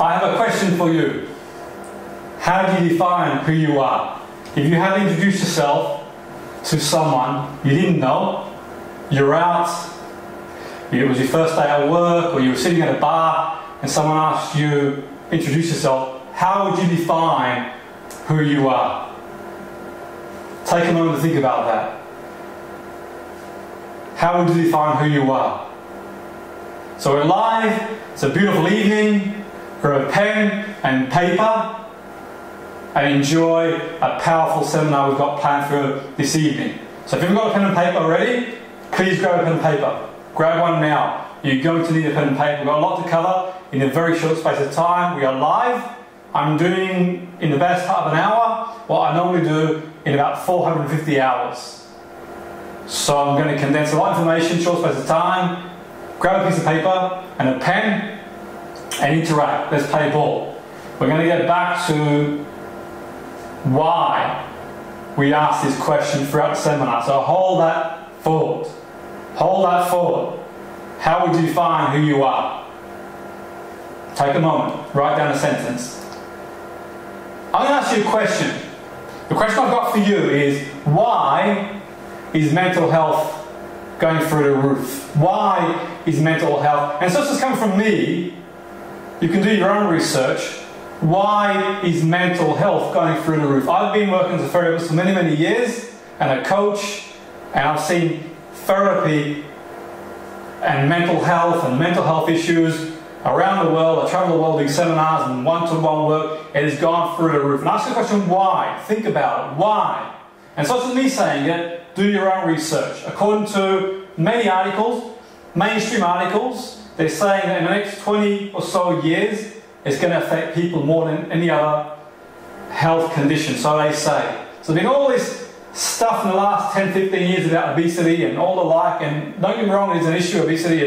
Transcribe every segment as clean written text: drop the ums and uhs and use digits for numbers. I have a question for you. How do you define who you are? If you have introduced yourself to someone you didn't know, you're out, it was your first day at work, or you were sitting at a bar and someone asked you, introduce yourself, how would you define who you are? Take a moment to think about that. How would you define who you are? So we're live, it's a beautiful evening, grab a pen and paper and enjoy a powerful seminar we've got planned for this evening. So if you've got a pen and paper already, please grab a pen and paper. Grab one now. You're going to need a pen and paper. We've got a lot to cover in a very short space of time. We are live. I'm doing, in the best part of an hour, what I normally do in about 450 hours. So I'm going to condense a lot of information, short space of time. Grab a piece of paper and a pen and interact. Let's play ball. We're going to get back to why we ask this question throughout the seminar. So hold that forward. Hold that forward. How would you define who you are? Take a moment. Write down a sentence. I'm going to ask you a question. The question I've got for you is, why is mental health going through the roof? Why is mental health, and so this has come from me, you can do your own research, why is mental health going through the roof? I've been working as a therapist for many, many years, and a coach, and I've seen therapy and mental health issues around the world. I travel the world doing seminars and one-to-one work. It has gone through the roof. And ask the question, why? Think about it, why? And so it's me saying it. Do your own research. According to many articles, mainstream articles, they're saying that in the next 20 or so years, it's going to affect people more than any other health condition, so they say. So there's been all this stuff in the last 10-15 years about obesity and all the like, and don't get me wrong, it's an issue, obesity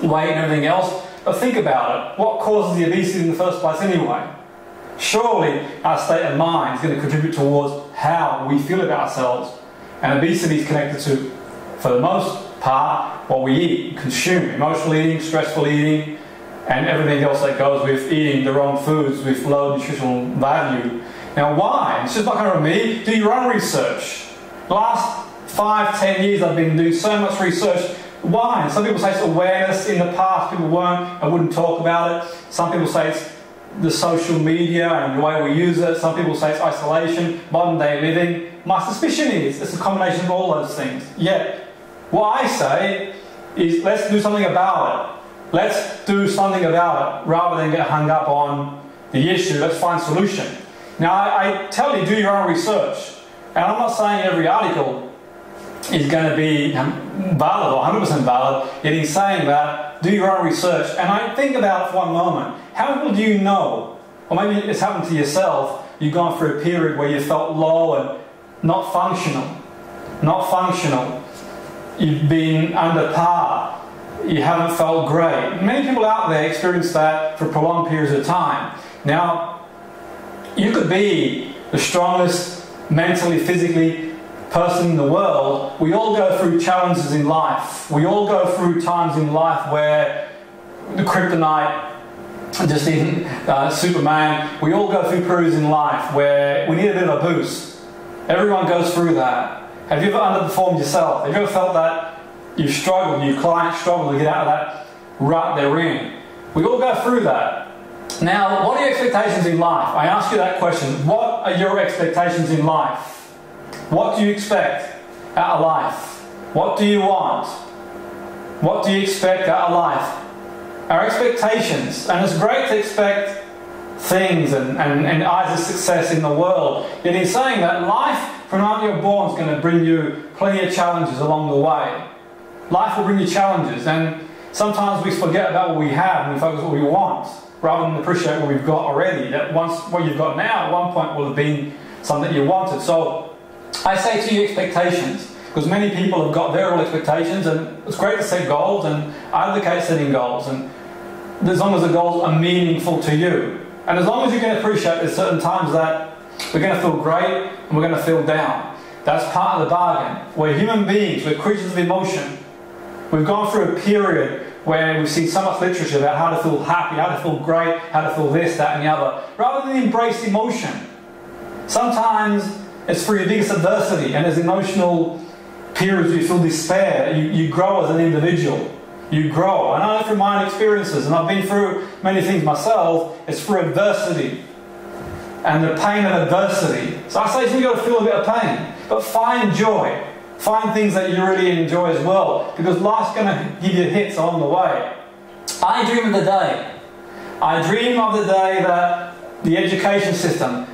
and weight and everything else, but think about it. What causes the obesity in the first place anyway? Surely our state of mind is going to contribute towards how we feel about ourselves. And obesity is connected to, for the most part, what we eat, consume, emotional eating, stressful eating, and everything else that goes with eating the wrong foods with low nutritional value. Now why? It's just not coming from me. Do your own research. The last 5-10 years I've been doing so much research. Why? And some people say it's awareness. In the past people weren't and wouldn't talk about it. Some people say it's the social media and the way we use it. Some people say it's isolation, modern day living. My suspicion is it's a combination of all those things. Yet, what I say is let's do something about it. Let's do something about it rather than get hung up on the issue. Let's find a solution. Now, I tell you, do your own research. And I'm not saying every article is going to be valid or 100% valid. It is saying that do your own research. And I think about it for one moment. How well do you know, or maybe it's happened to yourself, you've gone through a period where you felt low and not functional, not functional. You've been under par. You haven't felt great. Many people out there experience that for prolonged periods of time. Now, you could be the strongest mentally, physically person in the world. We all go through challenges in life. We all go through times in life where the kryptonite just isn't Superman. We all go through periods in life where we need a bit of a boost. Everyone goes through that. Have you ever underperformed yourself? Have you ever felt that you've struggled, your client struggled to get out of that rut they're in? We all go through that. Now, what are your expectations in life? I ask you that question. What are your expectations in life? What do you expect out of life? What do you want? What do you expect out of life? Our expectations, and it's great to expect things and eyes of success in the world. Yet he's saying that life from the moment you're born is going to bring you plenty of challenges along the way. Life will bring you challenges, and sometimes we forget about what we have and we focus on what we want rather than appreciate what we've got already. That once what you've got now at one point will have been something that you wanted. So I say to you, expectations, because many people have got their own expectations, and it's great to set goals, and I advocate setting goals, and as long as the goals are meaningful to you. And as long as you can appreciate there's certain times that we're going to feel great and we're going to feel down. That's part of the bargain. We're human beings, we're creatures of emotion. We've gone through a period where we've seen so much literature about how to feel happy, how to feel great, how to feel this, that, and the other, rather than embrace emotion. Sometimes it's through your biggest adversity and there's emotional periods where you feel despair. You grow as an individual. You grow. And I know from my experiences, and I've been through many things myself, it's through adversity and the pain of adversity. So I say you've got to feel a bit of pain, but find joy. Find things that you really enjoy as well, because life's going to give you hits along the way. I dream of the day. I dream of the day that the education system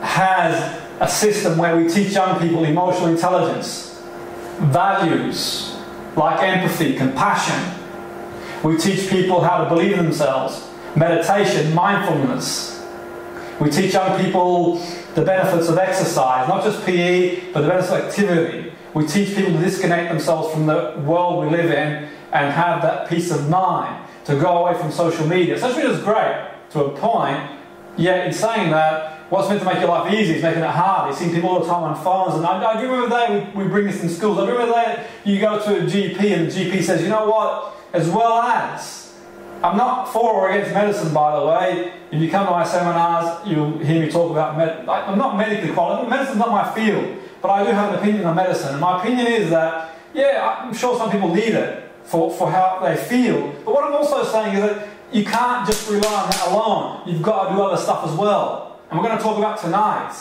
has a system where we teach young people emotional intelligence, values like empathy, compassion. We teach people how to believe in themselves, meditation, mindfulness. We teach young people the benefits of exercise, not just PE, but the benefits of activity. We teach people to disconnect themselves from the world we live in and have that peace of mind, to go away from social media. Social media is great to a point, yet in saying that, what's meant to make your life easy is making it hard. You see people all the time on phones, and I do remember that we bring this in schools. I remember that you go to a GP and the GP says, you know what, as well as, I'm not for or against medicine, by the way. If you come to my seminars, you'll hear me talk about medicine. I'm not medically qualified. Medicine's not my field. But I do have an opinion on medicine, and my opinion is that, yeah, I'm sure some people need it for how they feel. But what I'm also saying is that you can't just rely on that alone. You've got to do other stuff as well. And we're going to talk about tonight.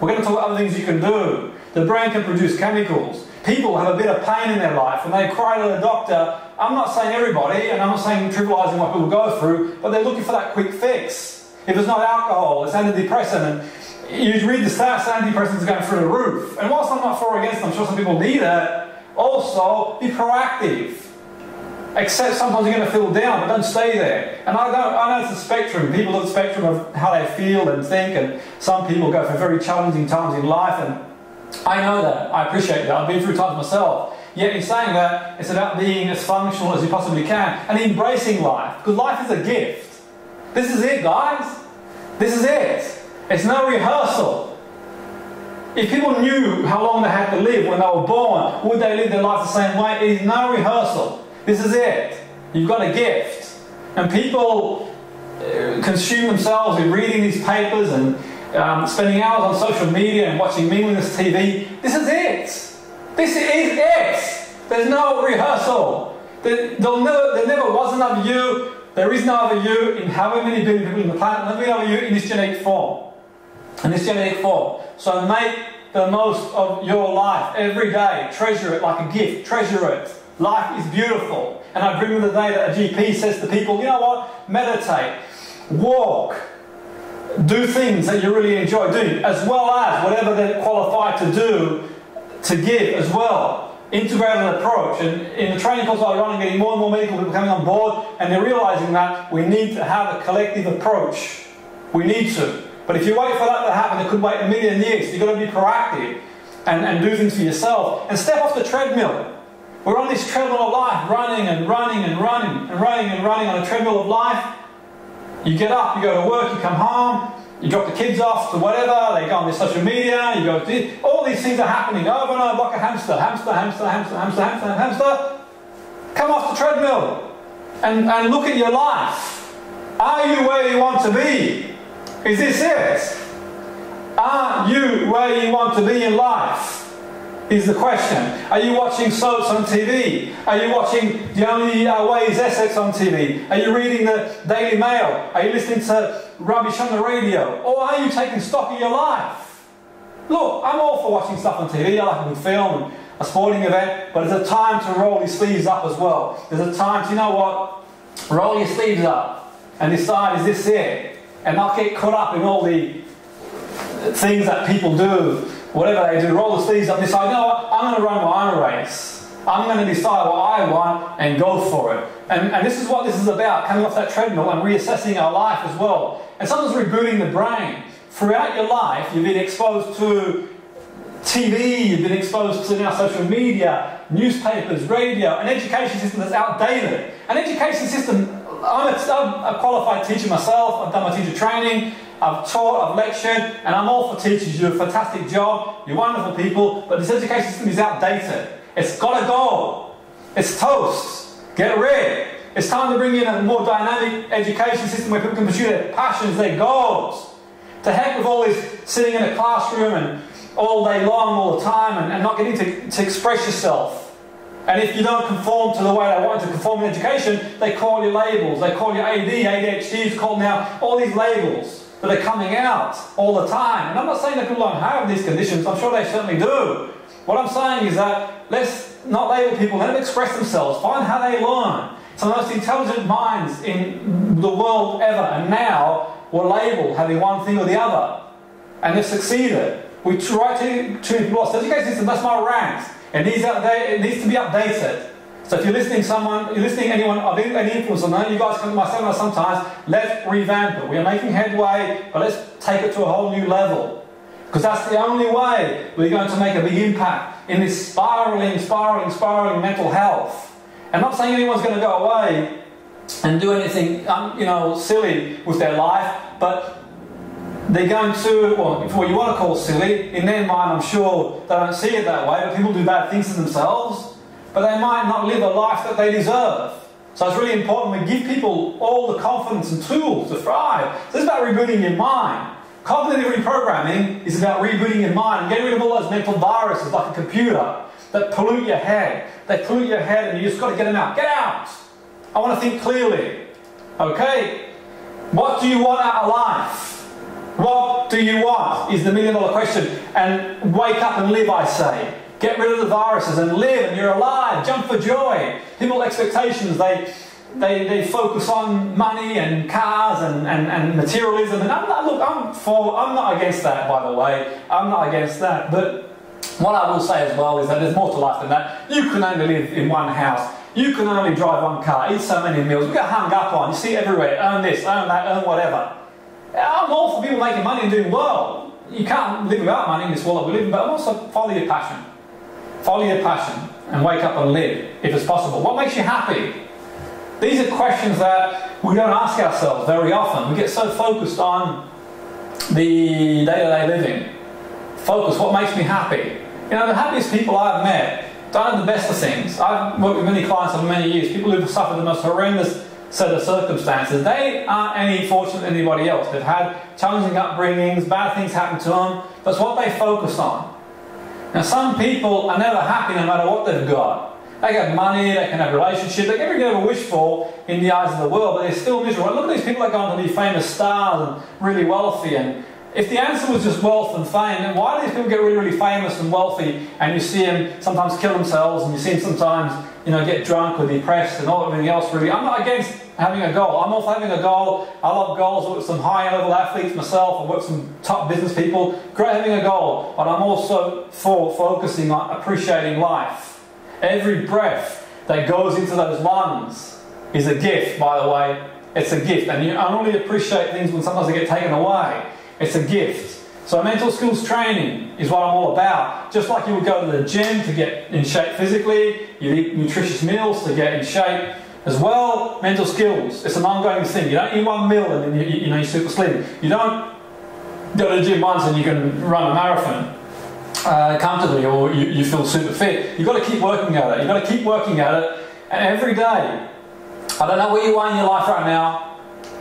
We're going to talk about other things you can do. The brain can produce chemicals. People have a bit of pain in their life, and they cry to the doctor. I'm not saying everybody, and I'm not saying trivializing what people go through, but they're looking for that quick fix. If it's not alcohol, it's antidepressant. And you read the stats, antidepressants are going through the roof. And whilst I'm not for or against them, I'm sure some people need it, also be proactive. Except sometimes you're going to feel down, but don't stay there. And I know it's a spectrum. People look at the spectrum of how they feel and think, and some people go through very challenging times in life, and I know that. I appreciate that. I've been through times myself. Yet in saying that, it's about being as functional as you possibly can and embracing life, because life is a gift. This is it, guys. This is it. It's no rehearsal. If people knew how long they had to live when they were born, would they live their life the same way? It is no rehearsal. This is it. You've got a gift. And people consume themselves in reading these papers and spending hours on social media and watching meaningless TV. This is it. This is it. There's no rehearsal. There never was another you. There is no other you in however many billion people on the planet. There is no other you in this genetic form. In this genetic form. So make the most of your life every day. Treasure it like a gift. Treasure it. Life is beautiful. And I agree with the day that a GP says to people, you know what? Meditate. Walk. Do things that you really enjoy doing, as well as whatever they're qualified to do, to give as well. Integrated approach. And in the training course I run, I'm getting more and more medical people coming on board, and they're realizing that we need to have a collective approach. We need to. But if you wait for that to happen, it could wait a million years. You've got to be proactive and do things for yourself. And step off the treadmill. We're on this treadmill of life, running and running and running and running and running on a treadmill of life. You get up, you go to work, you come home, you drop the kids off to whatever, they go on their social media, you go to this. All these things are happening over and over like a hamster. Hamster, hamster, hamster, hamster, hamster, hamster. Come off the treadmill and look at your life. Are you where you want to be? Is this it? Are you where you want to be in life? Is the question. Are you watching soaps on TV? Are you watching The Only Way Is Essex on TV? Are you reading the Daily Mail? Are you listening to rubbish on the radio? Or are you taking stock of your life? Look, I'm all for watching stuff on TV. I like a good film, a sporting event, but there's a time to roll your sleeves up as well. There's a time to, you know what, roll your sleeves up and decide, is this it? And not get caught up in all the things that people do, whatever they do, roll the sleeves up and decide, you know what, I'm going to run my own race. I'm going to decide what I want and go for it. And this is what this is about, coming off that treadmill and reassessing our life as well. And sometimes rebooting the brain. Throughout your life, you've been exposed to TV, you've been exposed to now social media, newspapers, radio, an education system that's outdated. An education system. I'm a qualified teacher myself. I've done my teacher training, I've taught, I've lectured, and I'm all for teachers. You do a fantastic job, you're wonderful people, but this education system is outdated. It's got to go. It's toast. Get rid. It's time to bring in a more dynamic education system where people can pursue their passions, their goals. To heck with all this sitting in a classroom and all day long, all the time, and not getting to express yourself. And if you don't conform to the way they want to conform in education, they call you labels. They call you AD, ADHD is called now, all these labels that are coming out all the time. And I'm not saying that people don't have these conditions, I'm sure they certainly do. What I'm saying is that let's not label people, let them express themselves, find how they learn. Some of the most intelligent minds in the world ever and now were labeled having one thing or the other. And they've succeeded. We try to people, so education system, that's my rant. It needs, it needs to be updated. So if you're listening anyone of any influence on that, you guys come to my seminar sometimes, let's revamp it. We are making headway, but let's take it to a whole new level. Because that's the only way we're going to make a big impact in this spiraling mental health. I'm not saying anyone's going to go away and do anything silly with their life, but they're going to, well, what you want to call silly, in their mind I'm sure they don't see it that way, but people do bad things to themselves, but they might not live a life that they deserve. So it's really important we give people all the confidence and tools to thrive. So this is about rebooting your mind. Cognitive reprogramming is about rebooting your mind and getting rid of all those mental viruses like a computer that pollute your head. They pollute your head and you just got to get them out. Get out! I want to think clearly. Okay? What do you want out of life? What do you want is the million-dollar question, and wake up and live, I say. Get rid of the viruses and live, and you're alive. Jump for joy. People's expectations, they focus on money and cars and materialism. And I'm not against that, by the way. I'm not against that. But what I will say as well is that there's more to life than that. You can only live in one house. You can only drive one car, eat so many meals. We get hung up on, you see everywhere, earn this, earn that, earn whatever. I'm all for people making money and doing well. You can't live without money in this world that we live in, but also follow your passion. Follow your passion and wake up and live, if it's possible. What makes you happy? These are questions that we don't ask ourselves very often. We get so focused on the day-to-day living. Focus, what makes me happy? You know, the happiest people I've met don't have the best of things. I've worked with many clients over many years, people who've suffered the most horrendous set of circumstances. They aren't any fortunate than anybody else. They've had challenging upbringings, bad things happen to them. That's what they focus on. Now some people are never happy no matter what they've got. They got money, they can have relationships, they can never get a wish for in the eyes of the world, but they're still miserable. Look at these people that go on to be famous stars and really wealthy, and if the answer was just wealth and fame, then why do these people get really, really famous and wealthy and you see them sometimes kill themselves and you see them sometimes get drunk or depressed and all everything else really. I'm not against having a goal. I'm all for having a goal. I love goals. I work with some high-level athletes myself. I work with some top business people. Great having a goal, but I'm also for focusing on appreciating life. Every breath that goes into those lungs is a gift, by the way. It's a gift, and I only appreciate things when sometimes they get taken away. It's a gift. So mental skills training is what I'm all about. Just like you would go to the gym to get in shape physically, you eat nutritious meals to get in shape as well, mental skills. It's an ongoing thing. You don't eat one meal and then you're super slim. You don't go to the gym once and you can run a marathon comfortably or you feel super fit. You've got to keep working at it. You've got to keep working at it. And every day, I don't know where you are in your life right now.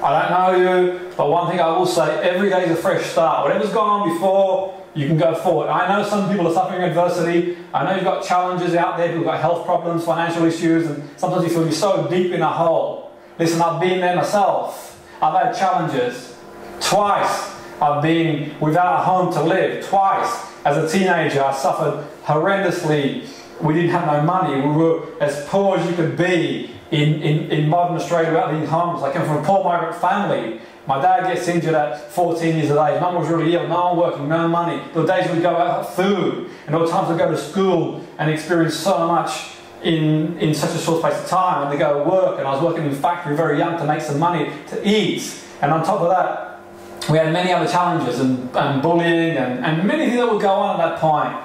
I don't know you, but one thing I will say, every day is a fresh start. Whatever's gone on before, you can go forward. I know some people are suffering adversity. I know you've got challenges out there. People have got health problems, financial issues, and sometimes you feel you're so deep in a hole. Listen, I've been there myself. I've had challenges. Twice I've been without a home to live. Twice as a teenager I suffered horrendously. We didn't have no money. We were as poor as you could be. In modern Australia, without being homeless. I came from a poor migrant family. My dad gets injured at 14 years of age. Mum was really ill, no one working, no money. There were days we'd go out for food, and there were times we'd go to school and experience so much in such a short space of time. And they go to work, and I was working in a factory very young to make some money to eat. And on top of that, we had many other challenges and bullying and many things that would go on at that point.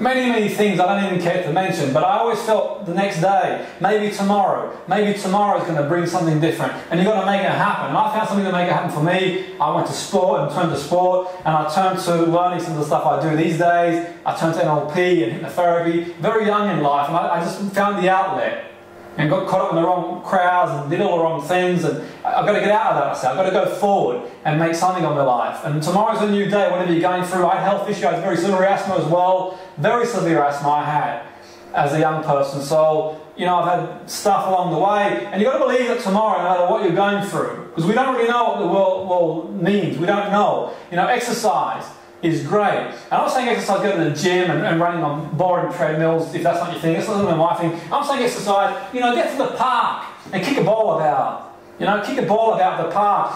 Many, many things I don't even care to mention, but I always felt the next day, maybe tomorrow is going to bring something different, and you've got to make it happen. And I found something to make it happen for me. I went to sport and turned to sport, and I turned to learning some of the stuff I do these days. I turned to NLP and hypnotherapy, very young in life, and I just found the outlet. and got caught up in the wrong crowds and did all the wrong things, and I've got to get out of that. So I've got to go forward and make something of my life. And tomorrow's a new day, whatever you're going through. I had health issues, I had very severe asthma as well, very severe asthma I had as a young person. So, you know, I've had stuff along the way, and you've got to believe that tomorrow, no matter what you're going through, because we don't really know what the world means. We don't know. You know, exercise is great. And I'm not saying exercise, go to the gym and running on boring treadmills, if that's not your thing. That's not my thing. I'm saying exercise, you know, get to the park and kick a ball about. You know, kick a ball about the park.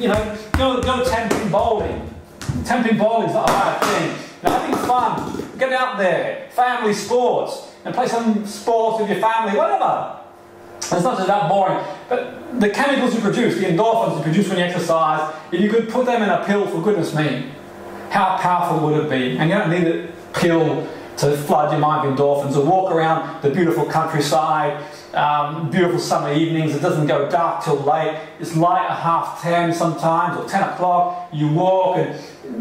You know, go 10-pin bowling. 10-pin bowling's not a hard thing. You know, having fun, get out there, family sports, and play some sports with your family, whatever. It's not just that boring, but the chemicals you produce, the endorphins you produce when you exercise, if you could put them in a pill, for goodness me, how powerful would it be? And you don't need a pill to flood your mind with endorphins, or walk around the beautiful countryside, beautiful summer evenings. It doesn't go dark till late. It's light at 10:30 sometimes, or 10 o'clock. You walk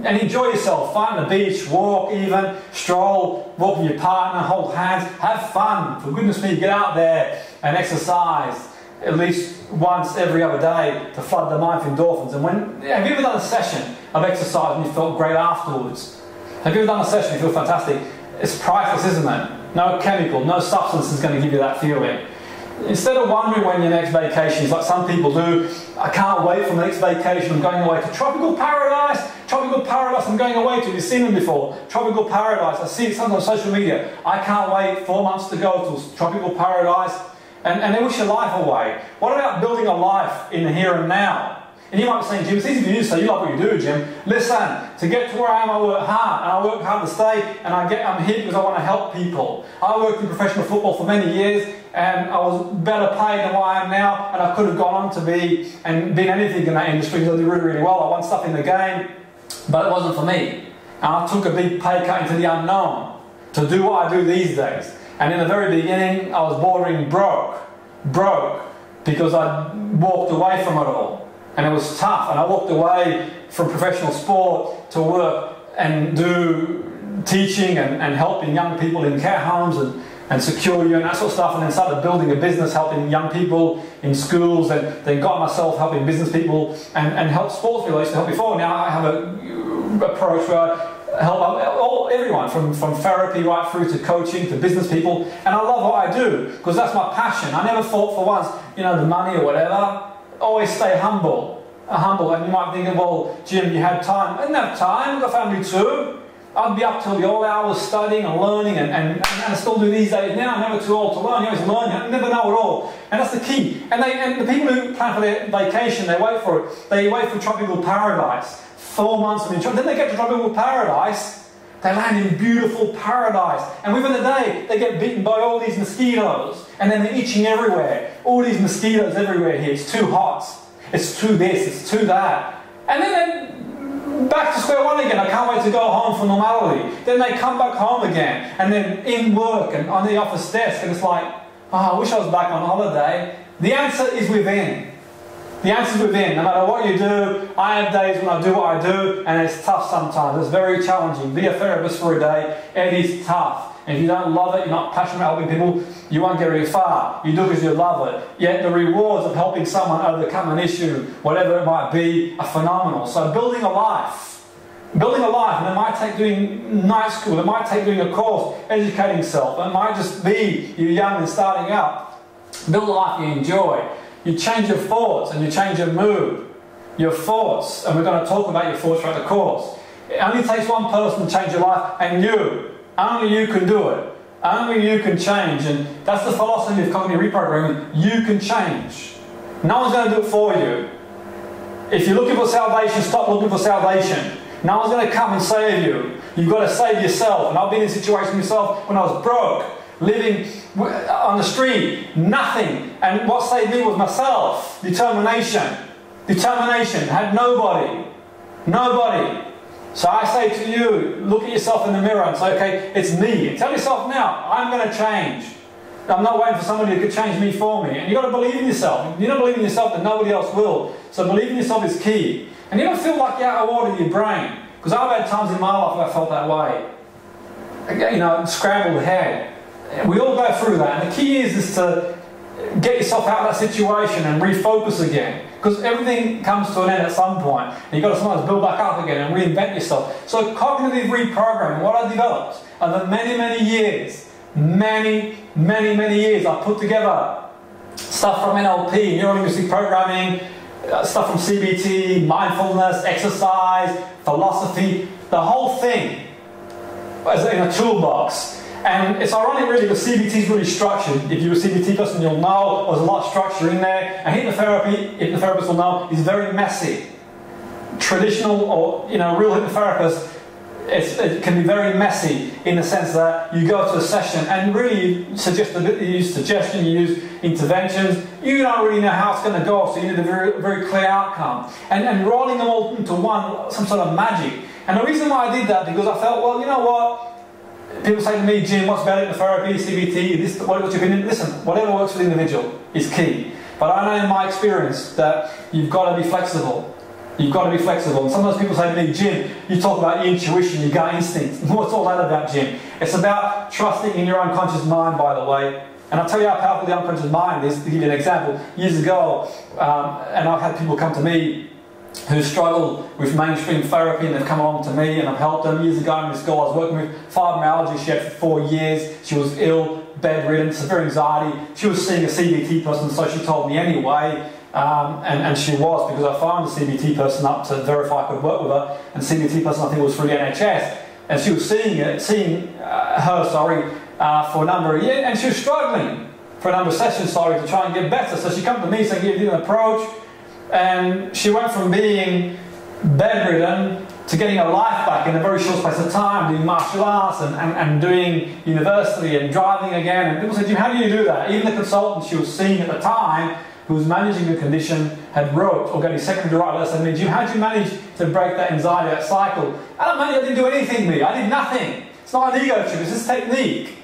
and enjoy yourself. Find the beach, walk even, stroll, walk with your partner, hold hands, have fun. For goodness me, get out there and exercise at least once every other day to flood the mind with endorphins. And have you ever done a session of exercise and you felt great afterwards? Have you ever done a session and you feel fantastic? It's priceless, isn't it? No chemical, no substance is going to give you that feeling. Instead of wondering when your next vacation is, like some people do, I can't wait for my next vacation, I'm going away to tropical paradise I'm going away to, you've seen them before, tropical paradise, I see it sometimes on social media, I can't wait 4 months to go to tropical paradise, and they wish your life away. What about building a life in the here and now? And you might be saying, Jim, it's easy for you to say, you like what you do, Jim. Listen, to get to where I am, I work hard, and I work hard to stay, and I'm here because I want to help people. I worked in professional football for many years, and I was better paid than where I am now, and I could have gone on to be and been anything in that industry because I did really, really well. I won stuff in the game, but it wasn't for me. And I took a big pay cut into the unknown to do what I do these days. And in the very beginning, I was bordering broke, because I walked away from it all. And it was tough, and I walked away from professional sport to work and do teaching and helping young people in care homes and secure you and that sort of stuff, and then started building a business helping young people in schools, and then got myself helping business people and helped sports people I used to help before. Now I have an approach where I help everyone from therapy right through to coaching to business people, and I love what I do because that's my passion. I never thought for once, you know, the money or whatever. Always stay humble, and you might think, well, Jim, you had time. I didn't have time, I've got family too. I'd be up till the old hours studying and learning, and I still do these days now. I'm never too old to learn, you always learn, I never know it all. And that's the key. And the people who plan for their vacation, they wait for it. They wait for tropical paradise. 4 months of enjoyment. Then they get to tropical paradise. They land in beautiful paradise, and within a day, they get bitten by all these mosquitoes, and then they're itching everywhere. All these mosquitoes everywhere here. It's too hot. It's too this. It's too that. And then they're back to square one again. I can't wait to go home for normality. Then they come back home again, and then in work and on the office desk, and it's like, oh, I wish I was back on holiday. The answer is within. The answer's within. No matter what you do, I have days when I do what I do, and it's tough sometimes. It's very challenging. Be a therapist for a day. It is tough. And if you don't love it, you're not passionate about helping people, you won't get very far. You do because you love it. Yet the rewards of helping someone overcome an issue, whatever it might be, are phenomenal. So building a life. Building a life. And it might take doing night school. It might take doing a course, educating yourself. It might just be you're young and starting up. Build a life you enjoy. You change your thoughts and you change your mood. Your thoughts, and we're going to talk about your thoughts throughout the course. It only takes one person to change your life, and you. Only you can do it. Only you can change, and that's the philosophy of cognitive reprogramming. You can change. No one's going to do it for you. If you're looking for salvation, stop looking for salvation. No one's going to come and save you. You've got to save yourself. And I've been in a situation myself when I was broke, living on the street, nothing, and what saved me was myself. Determination, had nobody. So I say to you, look at yourself in the mirror and say, okay, it's me. And tell yourself now, I'm going to change. I'm not waiting for somebody who could change me for me. And you've got to believe in yourself. If you don't believe in yourself, then nobody else will. So believe in yourself is key. And you don't feel like you're out of order in your brain, because I've had times in my life where I felt that way. You know, scrambled head. We all go through that, and the key is to get yourself out of that situation and refocus again. Because everything comes to an end at some point. And you've got to sometimes build back up again and reinvent yourself. So cognitive reprogramming, what I developed over many years, I put together stuff from NLP, neuro-linguistic programming, stuff from CBT, mindfulness, exercise, philosophy, the whole thing as in a toolbox. And it's ironic really because CBT is really structured. If you're a CBT person, you'll know there's a lot of structure in there. And hypnotherapy, hypnotherapists will know, is very messy. Traditional or, you know, real hypnotherapists, it can be very messy in the sense that you go to a session and really you use suggestion, you use interventions, you don't really know how it's going to go, so you need a very, very clear outcome. And rolling them all into one, some sort of magic. And the reason why I did that, because I felt, well, you know what? People say to me, Jim, what's better, hypnotherapy, CBT, this, what's your opinion? Listen, whatever works for the individual is key. But I know in my experience that you've got to be flexible. You've got to be flexible. And sometimes people say to me, Jim, you talk about your intuition, your gut instincts. What's all that about, Jim? It's about trusting in your unconscious mind, by the way. And I'll tell you how powerful the unconscious mind is. To give you an example, years ago, and I've had people come to me who struggle with mainstream therapy, and they've come along to me and I've helped them. Years ago in this school I was working with fibromyalgia, she had for 4 years, she was ill, bedridden, severe anxiety. She was seeing a CBT person, so she told me anyway, and she was, because I found the CBT person up to verify I could work with her, and the CBT person I think was through the NHS, and she was seeing her for a number of years, and she was struggling for a number of sessions, to try and get better. So she came to me saying, give you an approach. And she went from being bedridden to getting her life back in a very short space of time, doing martial arts and doing university and driving again. And people said, Jim, how do you do that? Even the consultant she was seeing at the time, who was managing the condition, had wrote or got his secondary right letter and said, Jim, how did you manage to break that anxiety, that cycle? I didn't do anything, me. I did nothing. It's not an ego trip, it's just technique.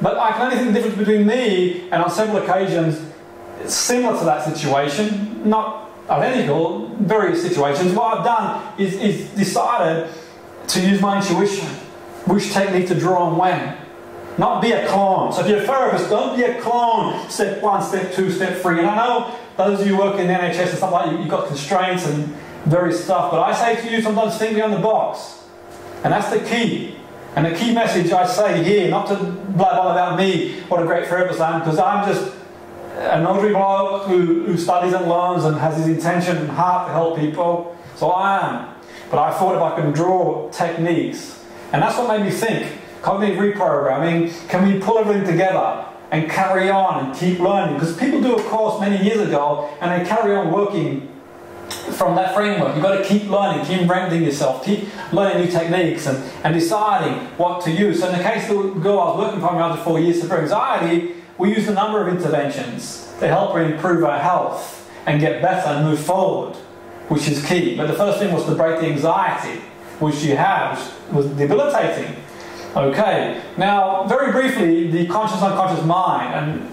But I can only think the difference between me and on several occasions, similar to that situation, not identical, various situations, what I've done is decided to use my intuition, which technique to draw on when. Not be a clone. So if you're a therapist, don't be a clone. Step one, step two, step three. And I know those of you who work in the NHS and stuff like that, you've got constraints and various stuff, but I say to you sometimes think beyond the box. And that's the key. And the key message I say here, not to blab on about me, what a great therapist I am, because I'm just an ordinary bloke who studies and learns and has his intention and heart to help people. So I am. But I thought if I can draw techniques, and that's what made me think, cognitive reprogramming, can we pull everything together and carry on and keep learning? Because people do a course many years ago and they carry on working from that framework. You've got to keep learning, keep reinventing yourself, keep learning new techniques and deciding what to use. So in the case of the girl I was working for after 4 years, severe anxiety, we used a number of interventions to help her improve her health and get better and move forward, which is key. But the first thing was to break the anxiety, which she had, which was debilitating. Okay, now very briefly, the conscious-unconscious mind, and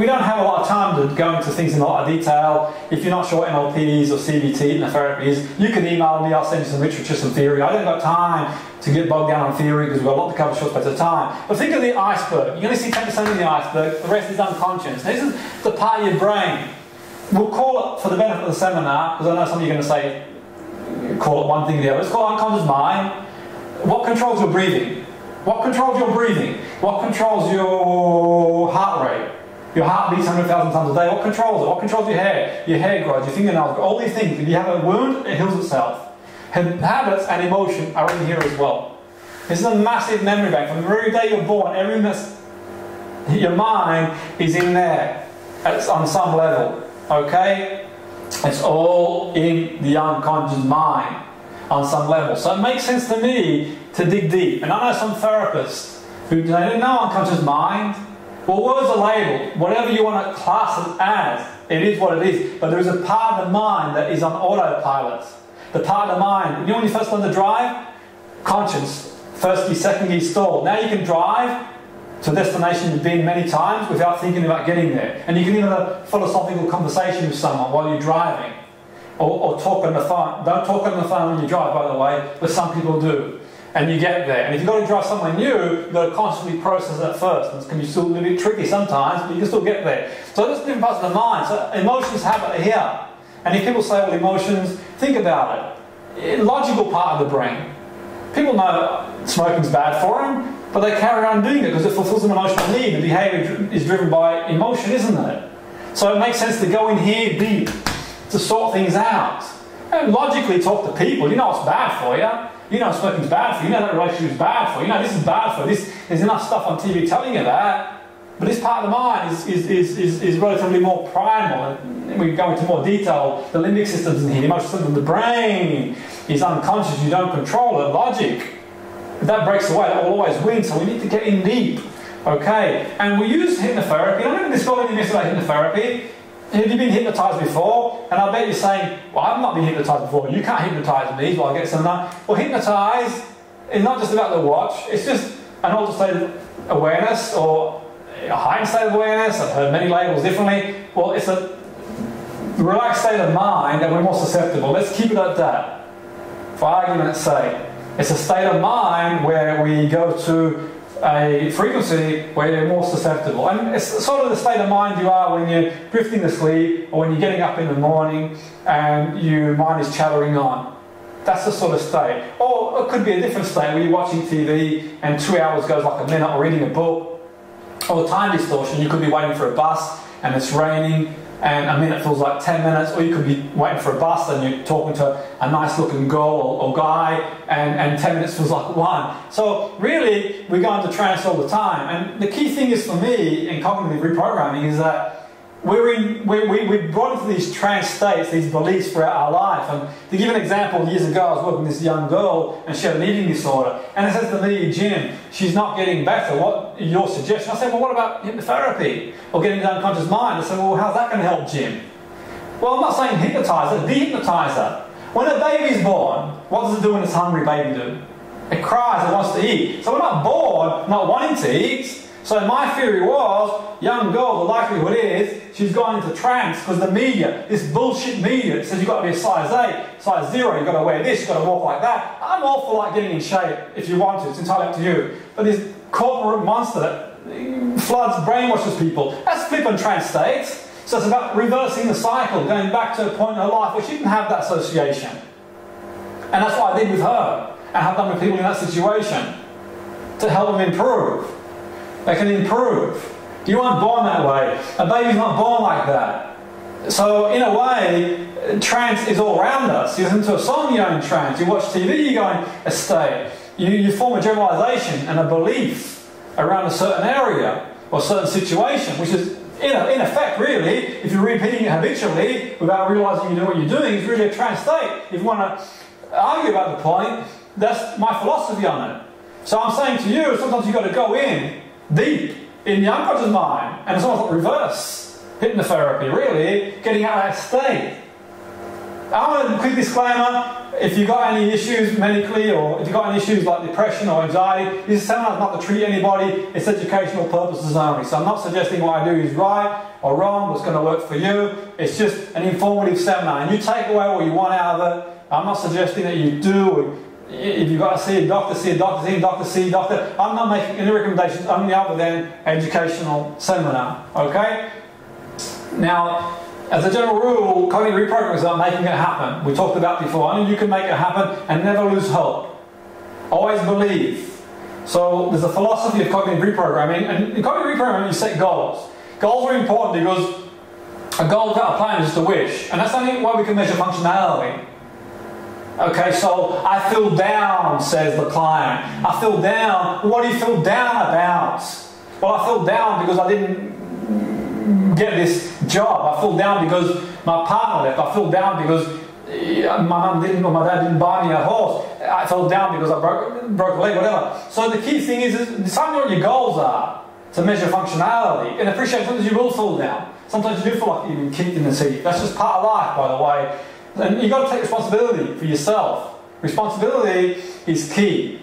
we don't have a lot of time to go into things in a lot of detail. If you're not sure what NLP is or CBT, hypnotherapy is, you can email me, I'll send you some literature, some theory. I don't have time to get bogged down on theory because we've got a lot to cover short space of time. But think of the iceberg. You're going to see 10% of the iceberg, the rest is unconscious. Now, this is the part of your brain. We'll call it, for the benefit of the seminar, because I know some of you are going to say, call it one thing or the other. Let's call it unconscious mind. What controls your breathing? What controls your breathing? What controls your heart rate? Your heart beats 100,000 times a day. What controls it? What controls your hair? Your hair growth, your fingernails, all these things. If you have a wound, it heals itself. Habits and emotion are in here as well. This is a massive memory bank. From the very day you're born, your mind is in there. It's on some level. Okay? It's all in the unconscious mind on some level. So it makes sense to me to dig deep. And I know some therapists who they don't know unconscious mind. Well, words are labeled. Whatever you want to class it as, it is what it is. But there is a part of the mind that is on autopilot. The part of the mind, you know, when you first learn to drive, conscience, first key, second key, stall. Now you can drive to a destination you've been many times without thinking about getting there. And you can even have a philosophical conversation with someone while you're driving. Or talk on the phone. Don't talk on the phone when you drive, by the way, but some people do. and you get there. And if you've got to try something new, you've got to constantly process that first. And it's going to be still a little bit tricky sometimes, but you can still get there. So there's different parts of the mind. So emotions happen here. And if people say, well, emotions, think about it. Logical part of the brain. People know smoking's bad for them, but they carry on doing it because it fulfills an emotional need. The behaviour is driven by emotion, isn't it? So it makes sense to go in here deep, to sort things out. And logically talk to people. You know it's bad for you. You know smoking's bad for you. You know that relationship is bad for you. You know this is bad for you. There's enough stuff on TV telling you that. But this part of the mind is relatively more primal. And we go into more detail. The limbic system's in here. The emotional system of the brain is unconscious. You don't control it. Logic. If that breaks away, that will always win. So we need to get in deep. Okay. And we use hypnotherapy. I remember this morning yesterday, hypnotherapy. Have you been hypnotised before? And I bet you're saying, well, I've not been hypnotised before. You can't hypnotise me. Well, I get some that. Well, hypnotise is not just about the watch. It's just an altered state of awareness or a heightened state of awareness. I've heard many labels differently. Well, it's a relaxed state of mind and we're more susceptible. Let's keep it at that. For argument's sake, it's a state of mind where we go to a frequency where you're more susceptible. And it's sort of the state of mind you are when you're drifting to sleep or when you're getting up in the morning and your mind is chattering on. That's the sort of state. Or it could be a different state where you're watching TV and 2 hours goes like a minute, or reading a book, or time distortion. You could be waiting for a bus and it's raining and a minute feels like 10 minutes, or you could be waiting for a bus and you're talking to a nice looking girl or guy and 10 minutes feels like one. So really, we go into trance all the time, and the key thing is for me in cognitive reprogramming is that we're brought into these trance states, these beliefs throughout our life. And to give an example, years ago I was working with this young girl and she had an eating disorder, and it says to me, Jim, she's not getting better, what is your suggestion? I said, well, what about hypnotherapy or getting the unconscious mind? I said, well, how's that going to help, Jim? Well, I'm not saying hypnotise her, de-hypnotise her. When a baby's born, what does it do when it's hungry baby do? It cries, it wants to eat. So we're not born not wanting to eat. So my theory was, young girl, the likelihood is she's gone into trance because the media, this bullshit media, it says you've got to be a size 8, size 0, you've got to wear this, you've got to walk like that. I'm all for like getting in shape if you want to, it's entirely up to you. But this corporate monster that floods, brainwashes people, that's flipping trance states. So it's about reversing the cycle, going back to a point in her life where she didn't have that association. And that's what I did with her, and have done with people in that situation, to help them improve. They can improve. You aren't born that way. A baby's not born like that. So in a way, trance is all around us. You listen to a song, you go in trance. You watch TV, you go in a state. You form a generalization and a belief around a certain area or a certain situation, which is, in effect, really, if you're repeating it habitually without realizing you know what you're doing, it's really a trance state. If you want to argue about the point, that's my philosophy on it. So I'm saying to you, sometimes you've got to go in deep in the unconscious mind, and it's almost like reverse hypnotherapy, really, getting out of that state. I want a quick disclaimer, if you've got any issues medically, or if you've got any issues like depression or anxiety, this is seminar not to treat anybody, it's educational purposes only. So I'm not suggesting what I do is right or wrong, what's going to work for you. It's just an informative seminar, and you take away what you want out of it. I'm not suggesting that you do. If you've got to see a doctor, see a doctor, see a doctor, see a doctor. I'm not making any recommendations, only other than educational seminar. Okay? Now, as a general rule, cognitive reprogramming is about making it happen. We talked about before. Only you can make it happen, and never lose hope. Always believe. So there's a philosophy of cognitive reprogramming, and in cognitive reprogramming you set goals. Goals are important because a goal without a plan is just a wish, and that's the only way we can measure functionality. Okay, so I feel down, says the client. I feel down. What do you feel down about? Well, I feel down because I didn't get this job. I feel down because my partner left. I feel down because my mum didn't, or my dad didn't buy me a horse. I feel down because I broke a leg, whatever. So the key thing is decide what your goals are to measure functionality, and appreciate sometimes you will fall down. Sometimes you do feel like you've been kicked in the teeth. That's just part of life, by the way. And you've got to take responsibility for yourself. Responsibility is key.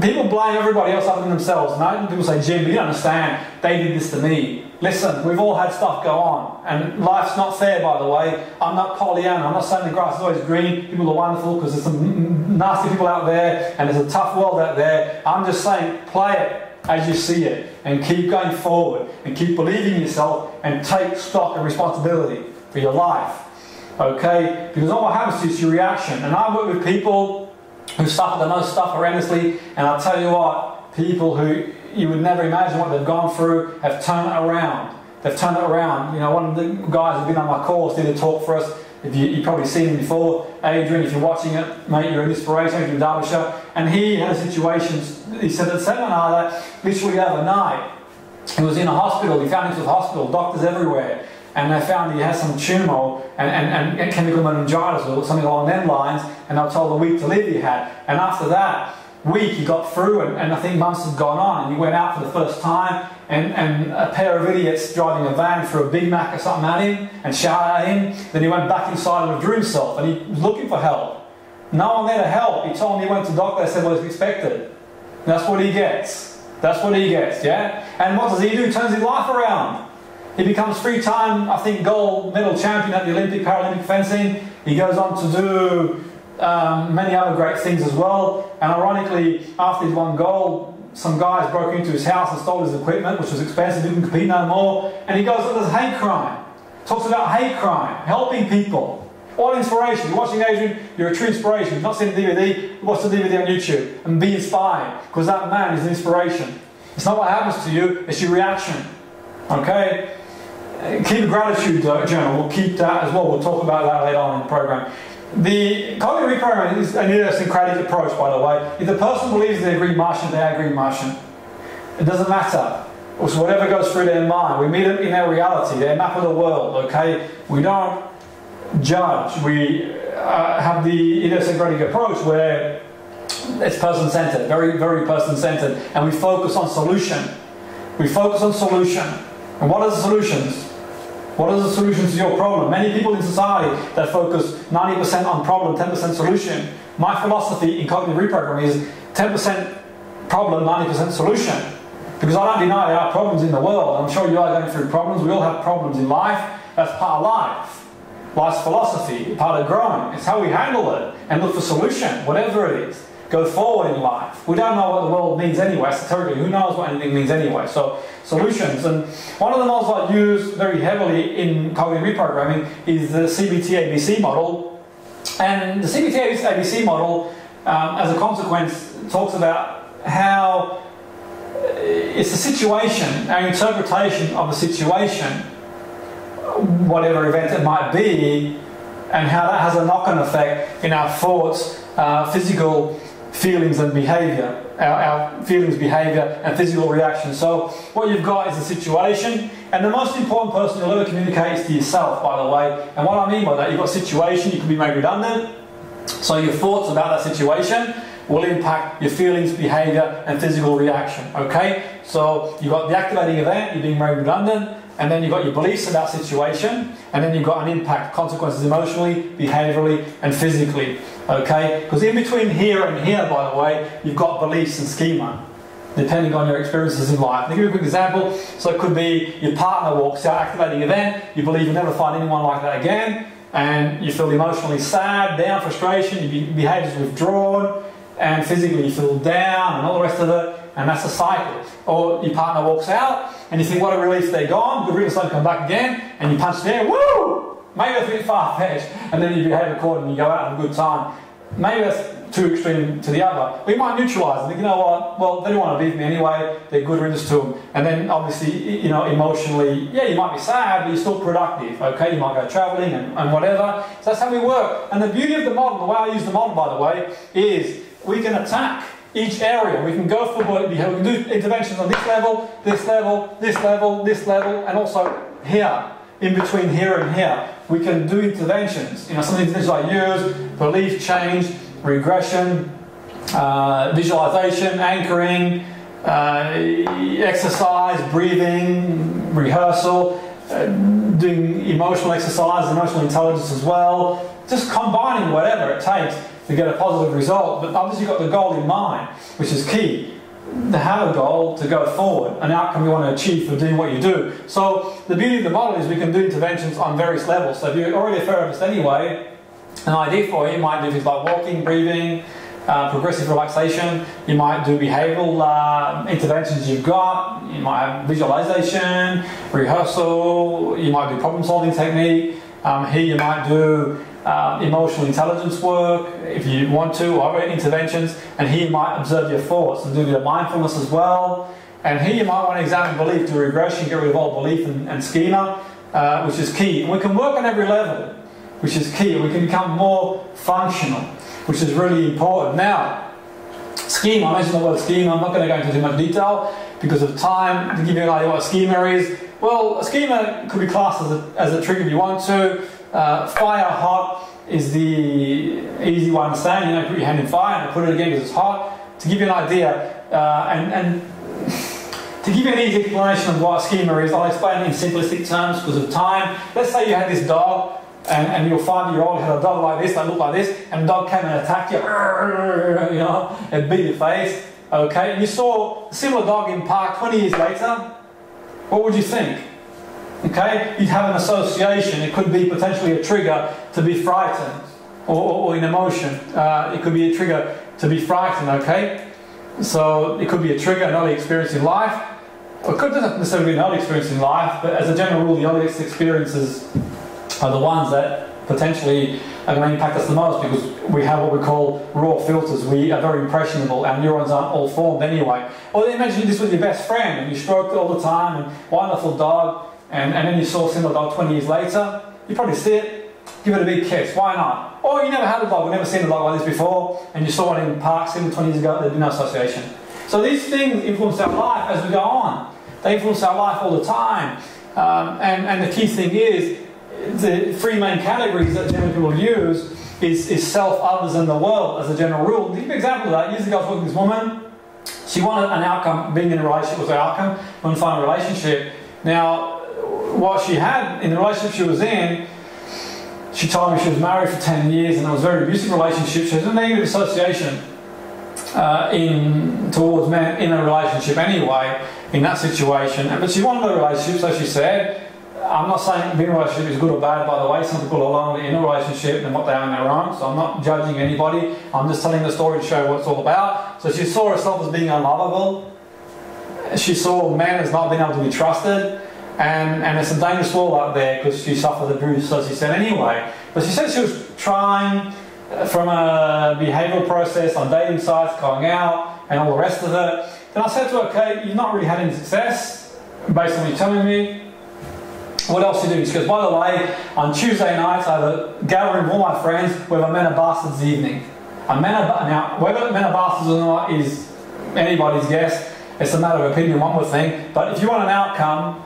People blame everybody else other than themselves. And people say, Jim, you don't understand. They did this to me. listen, we've all had stuff go on, and life's not fair, by the way. I'm not Pollyanna. I'm not saying the grass is always green, people are wonderful, because there's some nasty people out there, and there's a tough world out there. I'm just saying, play it as you see it, and keep going forward, and keep believing in yourself, and take stock and responsibility for your life, okay? Because all what happens to you is your reaction, and I work with people who suffer the most stuff horrendously, and I'll tell you what, people who you would never imagine what they've gone through have turned it around. They've turned it around. You know, one of the guys who's been on my course did a talk for us. You've probably seen him before. Adrian, if you're watching it, mate, you're an inspiration. Adrian Derbyshire. And he had a situation, he said at a seminar that literally overnight, he was in a hospital, he found himself in a hospital, doctors everywhere, and they found he had some tumour and chemical meningitis or something along them lines, and they were told the week to live he had. And after that week he got through, and I think months had gone on, and he went out for the first time, and a pair of idiots driving a van threw a Big Mac or something at him and shouted at him. Then he went back inside and withdrew himself, and he was looking for help. No one there to help. He told him he went to the doctor, they said, well, it's expected. And that's what he gets. That's what he gets, yeah? And what does he do? He turns his life around. He becomes three-time, I think, gold medal champion at the Olympic Paralympic fencing. He goes on to do many other great things as well, and ironically after he'd won gold, some guys broke into his house and stole his equipment, which was expensive, didn't compete no more, and he goes on this hate crime, talks about hate crime, helping people. What inspiration. You're watching Adrian, you're a true inspiration. If you've not seen the DVD, watch the DVD on YouTube and be inspired, because that man is an inspiration. It's not what happens to you, it's your reaction, okay? Keep a gratitude journal, we'll keep that as well, we'll talk about that later on in the program. The cognitive reprogramming is an idiosyncratic approach, by the way. If the person believes they're a green Martian, they are a green Martian. It doesn't matter. It's whatever goes through their mind. We meet them in their reality, their map of the world, okay? We don't judge. We have the idiosyncratic approach where it's person-centered, very, very person-centered, and we focus on solution. We focus on solution. And what are the solutions? What is the solution to your problem? Many people in society that focus 90% on problem, 10% solution. My philosophy in cognitive reprogramming is 10% problem, 90% solution. Because I don't deny there are problems in the world. I'm sure you are going through problems. We all have problems in life. That's part of life. Life's philosophy, part of growing. It's how we handle it and look for solution, whatever it is. Go forward in life. We don't know what the world means anyway, satirically, who knows what anything means anyway. So, solutions. And one of the models I use very heavily in cognitive reprogramming is the CBT ABC model. And the CBT ABC model, as a consequence, talks about how it's a situation, our interpretation of a situation, whatever event it might be, and how that has a knock-on effect in our thoughts, physical feelings and behaviour, our feelings, behaviour and physical reaction. So what you've got is a situation, and the most important person you'll ever communicate is to yourself, by the way. And what I mean by that, you've got a situation, you can be made redundant, so your thoughts about that situation will impact your feelings, behaviour and physical reaction, okay? So you've got the activating event, you're being made redundant, and then you've got your beliefs about that situation, and then you've got an impact, consequences emotionally, behaviourally and physically. Okay, because in between here and here, by the way, you've got beliefs and schema, depending on your experiences in life. I'll give you a quick example. So it could be your partner walks out, activating event, you believe you'll never find anyone like that again, and you feel emotionally sad, down, frustration, your behavior is withdrawn, and physically you feel down and all the rest of it, and that's a cycle. Or your partner walks out, and you think, what a relief they're gone, good riddance don't come back again, and you punch there, woo! Maybe that's a bit far-fetched, and then you behave accordingly, you go out and have a good time. Maybe that's too extreme to the other. We might neutralise and think, you know what, well, they don't want to leave me anyway, they're good riddance to them. And then obviously, you know, emotionally, yeah, you might be sad, but you're still productive, okay? You might go travelling and whatever. So that's how we work. And the beauty of the model, the way I use the model, by the way, is we can attack each area. We can go for what we can do interventions on this level, this level, this level, this level, and also here. In between here and here, we can do interventions. You know, some of the interventions I use: belief change, regression, visualization, anchoring, exercise, breathing, rehearsal, doing emotional exercise, emotional intelligence as well. Just combining whatever it takes to get a positive result. But obviously, you've got the goal in mind, which is key. have a goal to go forward, an outcome you want to achieve for doing what you do. So the beauty of the model is we can do interventions on various levels. So if you're already a therapist anyway, an idea for you might do things like walking, breathing, progressive relaxation. You might do behavioral interventions you've got. You might have visualization, rehearsal. You might do problem-solving technique. Here you might do emotional intelligence work if you want to, or other interventions. And here you might observe your thoughts and do a bit of mindfulness as well. And here you might want to examine belief, do regression, get rid of old belief and schema, which is key. And we can work on every level, which is key. We can become more functional, which is really important. Now, schema, I mentioned the word schema, I'm not going to go into too much detail because of time, to give you an idea what a schema is. Well, a schema could be classed as a trick if you want to. Fire hot is the easy one to say, you know, put your hand in fire and put it again because it's hot. To give you an idea, and to give you an easy explanation of what a schema is, I'll explain it in simplistic terms because of time. Let's say you had this dog, and your 5-year-old had a dog like this, that looked like this, and the dog came and attacked you, you know, and beat your face. Okay, and you saw a similar dog in park 20 years later, what would you think? Okay, you'd have an association. It could be potentially a trigger to be frightened, or in emotion. It could be a trigger to be frightened, okay? So it could be a trigger, an early experience in life, or it could not necessarily be an early experience in life, but as a general rule, the earliest experiences are the ones that potentially are going to impact us the most because we have what we call raw filters. We are very impressionable. Our neurons aren't all formed anyway. Or imagine this with your best friend and you stroked all the time and wonderful dog, and then you saw a similar dog 20 years later. You probably see it, give it a big kiss. Why not? Or you never had a dog, we've never seen a dog like this before, and you saw one in parks 20 years ago. There'd be no association. So these things influence our life as we go on. They influence our life all the time. And the key thing is, the three main categories that generally people use is self, others, and the world as a general rule. To give you an example of that, years ago I was talking to this woman. She wanted an outcome, being in a relationship was her outcome, wanted to find a relationship. Now, what she had in the relationship she was in, she told me she was married for 10 years and it was a very abusive relationship. She has a negative association towards men in a relationship anyway, in that situation. But she wanted a relationship, so she said. I'm not saying being in a relationship is good or bad, by the way. Some people are lonely in a relationship and what they are on their own, so I'm not judging anybody. I'm just telling the story to show what it's all about. So she saw herself as being unlovable. She saw men as not being able to be trusted. And it's a dangerous world out there because she suffered abuse, so she said anyway. But she said she was trying from a behavioural process on dating sites, going out, and all the rest of it. Then I said to her, okay, you've not really had any success, based on what you're telling me. What else do you do? She goes, by the way, on Tuesday nights I have a gathering with all my friends where a men are bastards evening. Now, whether men are bastards or not is anybody's guess. It's a matter of opinion, one would think. But if you want an outcome,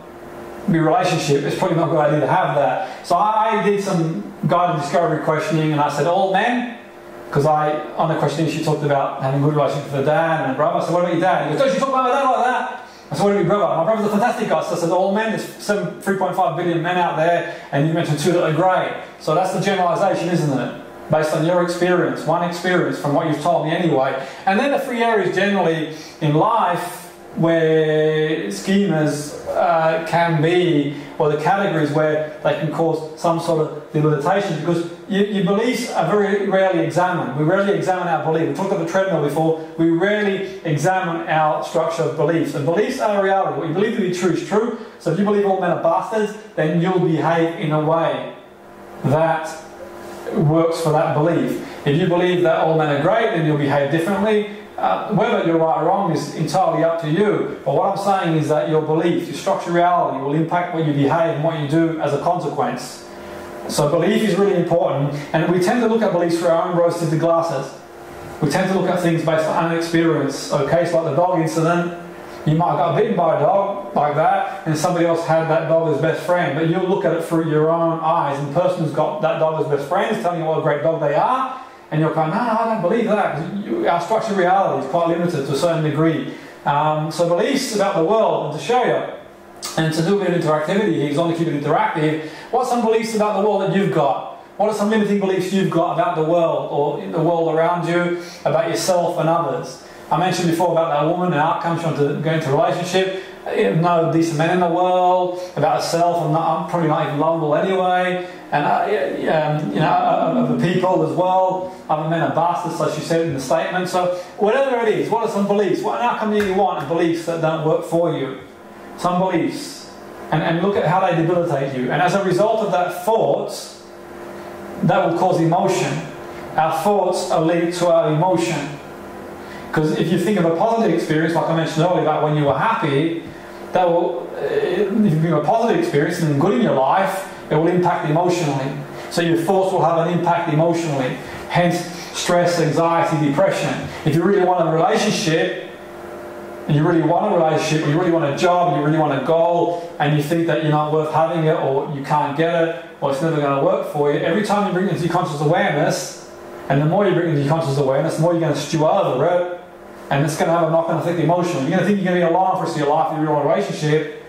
your relationship, it's probably not a good idea to have that. So I did some guided discovery questioning and I said, all men? Because on the questioning she talked about having a good relationship with her dad and her brother. I said, what about your dad? He goes, don't you talk about my dad like that? I said, what about your brother? My brother's a fantastic guy. So I said, all men, there's 3.5 billion men out there, and you mentioned 2 that are grey. So that's the generalisation, isn't it? Based on your experience, one experience from what you've told me anyway. And then the three areas generally in life where schemas can be, or the categories where they can cause some sort of debilitation, because your beliefs are very rarely examined. We rarely examine our belief. We talked about the treadmill before. We rarely examine our structure of beliefs. And beliefs are a reality. What you believe to be true is true. So if you believe all men are bastards, then you'll behave in a way that works for that belief. If you believe that all men are great, then you'll behave differently. Whether you're right or wrong is entirely up to you, but what I'm saying is that your belief, your structured reality will impact what you behave and what you do as a consequence. So belief is really important, and we tend to look at beliefs through our own rose-tinted glasses. We tend to look at things based on experience. Okay, so like the dog incident, you might have got bitten by a dog like that, and somebody else had that dog as best friend, but you'll look at it through your own eyes, and the person who's got that dog as best friend is telling you what a great dog they are, and you're going, no, I don't believe that. Our structured reality is quite limited to a certain degree. So beliefs about the world, and to show you, and to do a bit of interactivity here, because I want to keep it interactive, what's some beliefs about the world that you've got? What are some limiting beliefs you've got about the world, or the world around you, about yourself and others? I mentioned before about that woman and outcomes she wanted to go into a relationship. You know, decent men in the world, about herself, and I'm probably not even lovable anyway, and you know, other people as well. Other men are bastards, like she said in the statement. So whatever it is, what are some beliefs? What an outcome do you want, and beliefs that don't work for you? Some beliefs, and look at how they debilitate you. And as a result of that, thoughts that will cause emotion. Our thoughts are linked to our emotion. Because if you think of a positive experience, like I mentioned earlier about when you were happy, that will, if you have a positive experience and good in your life, it will impact emotionally. So your thoughts will have an impact emotionally. Hence, stress, anxiety, depression. If you really want a relationship, and you really want a relationship, you really want a job, you really want a goal, and you think that you're not worth having it, or you can't get it, or it's never going to work for you, every time you bring it into your conscious awareness, and the more you bring it into your conscious awareness, the more you're going to stew over it. And it's going to have a knock-on effect emotionally. You're going to think you're going to be alone for the rest of your life in your relationship,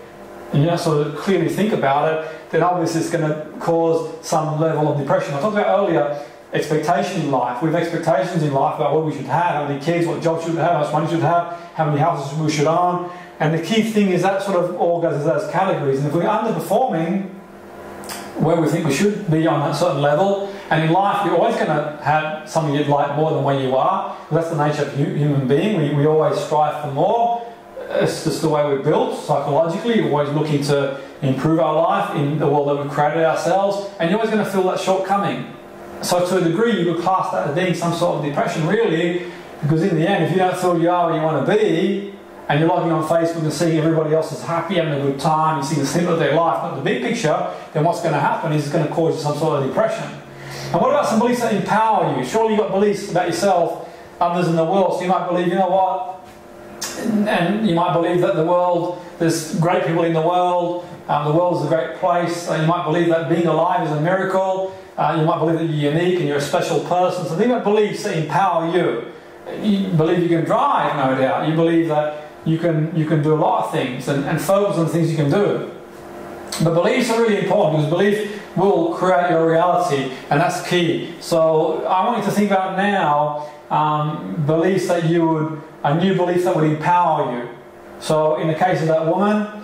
and you don't sort of clearly think about it, then obviously it's going to cause some level of depression. I talked about earlier expectation in life. We have expectations in life about what we should have, how many kids, what jobs should have, how much money should have, how many houses we should own. And the key thing is that sort of all goes into those categories. And if we're underperforming where we think we should be on a certain level, and in life, you're always going to have something you'd like more than where you are. That's the nature of human being. We always strive for more. It's just the way we're built psychologically. We're always looking to improve our life in the world that we've created ourselves. And you're always going to feel that shortcoming. So to a degree, you could class that as being some sort of depression, really. Because in the end, if you don't feel you are where you want to be, and you're logging on Facebook and seeing everybody else is happy, having a good time, you see the symbol of their life, not the big picture, then what's going to happen is it's going to cause you some sort of depression. And what about some beliefs that empower you? Surely you've got beliefs about yourself, others in the world, so you might believe, you know what, and you might believe that the world, there's great people in the world is a great place, you might believe that being alive is a miracle, you might believe that you're unique and you're a special person. So think about beliefs that empower you. You believe you can drive, no doubt, you believe that you can do a lot of things and focus on the things you can do. But beliefs are really important because belief will create your reality, and that's key. So I want you to think about now beliefs that you would, a new belief that would empower you. So in the case of that woman,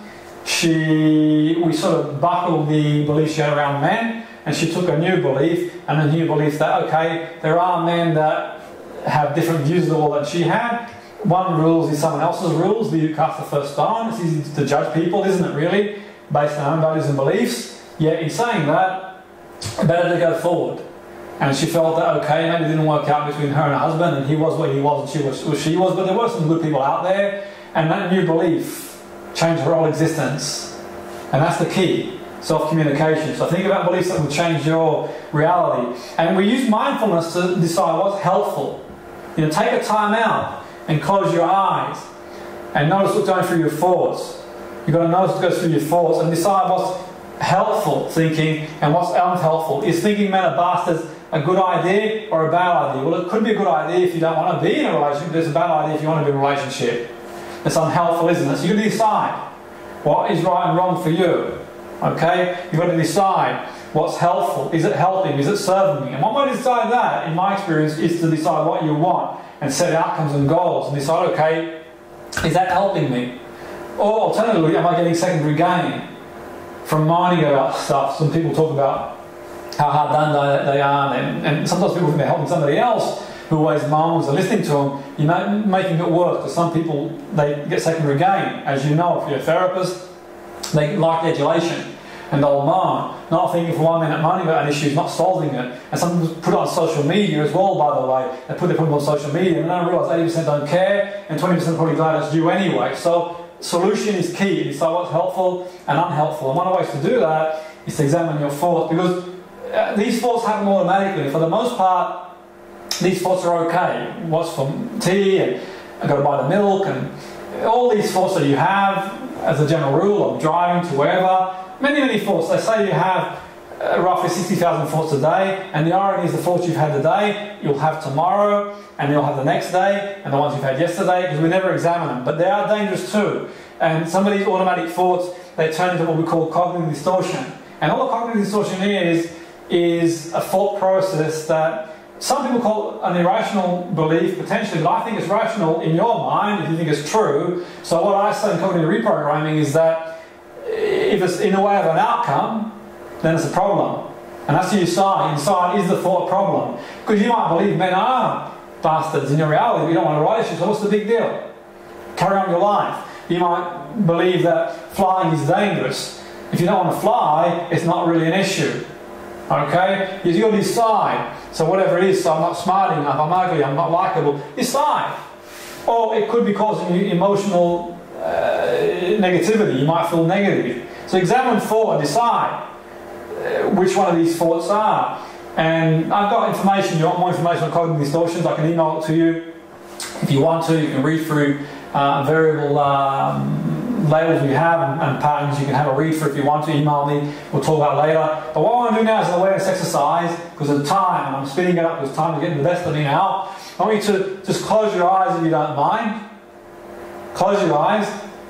we sort of buckled the beliefs she had around men, and she took a new belief, and a new belief that, okay, there are men that have different views of the world than she had. One rules is someone else's rules, you cast the first stone. It's easy to judge people, isn't it, really? Based on our own values and beliefs. Yet in saying that, better to go forward. And she felt that, okay, maybe it didn't work out between her and her husband, and he was what he was and she was what she was, but there were some good people out there, and that new belief changed her whole existence. And that's the key. Self-communication. So think about beliefs that will change your reality. And we use mindfulness to decide what's helpful. You know, take a time out and close your eyes and notice what's going through your thoughts. You've got to notice what goes through your thoughts and decide what's helpful thinking and what's unhelpful. Is thinking men are bastards a good idea or a bad idea? Well, it could be a good idea if you don't want to be in a relationship, but it's a bad idea if you want to be in a relationship. It's unhelpful, isn't it? So you've got to decide what is right and wrong for you. Okay? You've got to decide what's helpful. Is it helping? Is it serving me? And one way to decide that, in my experience, is to decide what you want and set outcomes and goals and decide, okay, is that helping me? Or alternatively, am I getting secondary gain from minding about stuff? Some people talk about how hard done they are, and sometimes people think they're helping somebody else who always moans and listening to them, you know, making it worse. Because some people, they get secondary gain. As you know, if you're a therapist, they like the adulation and they'll moan, not thinking for 1 minute moaning about an issue, not solving it. And some people put it on social media as well, by the way. They put their problem on social media and they don't realise 80% don't care and 20% probably glad it's due anyway. So solution is key. Decide what's helpful and unhelpful. And one of the ways to do that is to examine your thoughts, because these thoughts happen automatically. For the most part, these thoughts are okay. What's for tea, and I've got to buy the milk, and all these thoughts that you have, as a general rule, of driving to wherever, many, many thoughts. They say you have roughly 60,000 thoughts a day, and the irony is the thoughts you've had today, you'll have tomorrow, and you'll have the next day, and the ones you've had yesterday, because we never examine them. But they are dangerous too. And some of these automatic thoughts, they turn into what we call cognitive distortion. And all the cognitive distortion is a thought process that Some people call it an irrational belief, potentially, but I think it's rational in your mind if you think it's true. So what I say in cognitive reprogramming is that if it's in the way of an outcome, then it's a problem. And that's the inside. Inside is the thought problem. Because you might believe men are bastards. In your reality, we don't want a relationship, so what's the big deal? Carry on your life. You might believe that flying is dangerous. If you don't want to fly, it's not really an issue. Okay? You've got to decide. So whatever it is, so I'm not smart enough, I'm ugly, I'm not likable, decide. Or it could be causing you emotional negativity. You might feel negative. So examine thought and decide which one of these thoughts are. And I've got information. You want more information on cognitive distortions, I can email it to you. If you want to, you can read through variable labels we have and patterns. You can have a read through if you want to. Email me, we'll talk about it later. But what I want to do now is an awareness exercise, because of the time, and I'm speeding it up, because time to get the best of me now. I want you to just close your eyes if you don't mind. Close your eyes,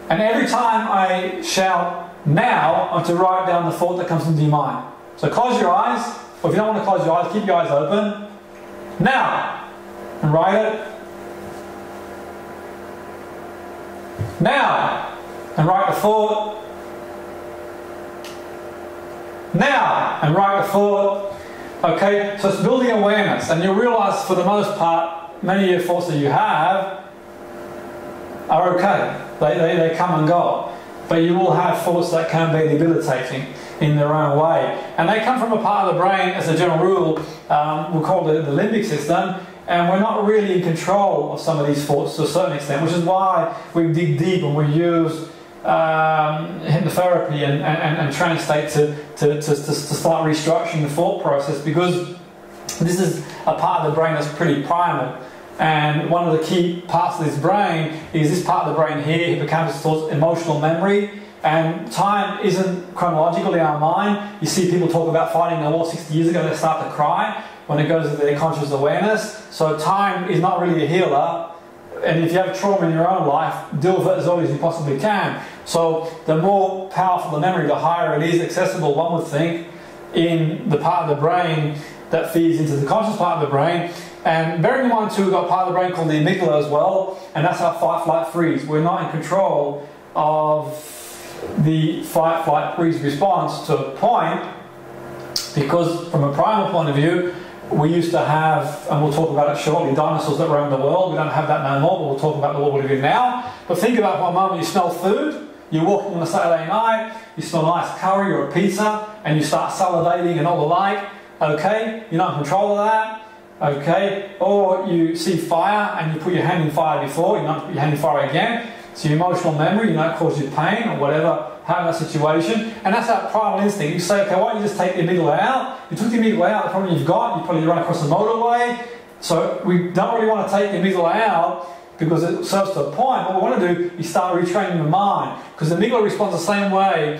and every time I shout now, I want to write down the thought that comes into your mind. So close your eyes, or if you don't want to close your eyes, keep your eyes open. Now, and write it. Now. And write the thought. Now, and write the thought. Okay, so it's building awareness, and you'll realize for the most part, many of your thoughts that you have are okay. They come and go. But you will have thoughts that can be debilitating in their own way. And they come from a part of the brain, as a general rule, we'll call it the limbic system. And we're not really in control of some of these thoughts to a certain extent, which is why we dig deep and we use hypnotherapy and trance state to start restructuring the thought process, because this is a part of the brain that's pretty primal. And one of the key parts of this brain is this part of the brain here, hippocampus, towards emotional memory. And time isn't chronological in our mind. You see people talk about fighting a war 60 years ago, they start to cry when it goes to their conscious awareness. So time is not really a healer. And if you have trauma in your own life, deal with it as early as you possibly can. So the more powerful the memory, the higher it is accessible, one would think, in the part of the brain that feeds into the conscious part of the brain. And bearing in mind too, we've got a part of the brain called the amygdala as well, and that's our fight, flight, freeze. We're not in control of the fight, flight, freeze response to a point, because from a primal point of view, we used to have, and we'll talk about it shortly, dinosaurs that roamed the world. We don't have that no more, but we'll talk about the world we live in now. But think about one moment you smell food, you're walking on a Saturday night, you smell a nice curry or a pizza, and you start salivating and all the like. Okay, you're not in control of that. Okay, or you see fire and you put your hand in fire before, you're not put your hand in fire again. So your emotional memory, you know, it causes you pain or whatever, having that situation. And that's that primal instinct. You say, okay, why don't you just take the amygdala out? You took the amygdala out, the problem you've got, you probably run across the motorway. So we don't really want to take the amygdala out because it serves to a point. What we want to do is start retraining the mind, because the amygdala responds the same way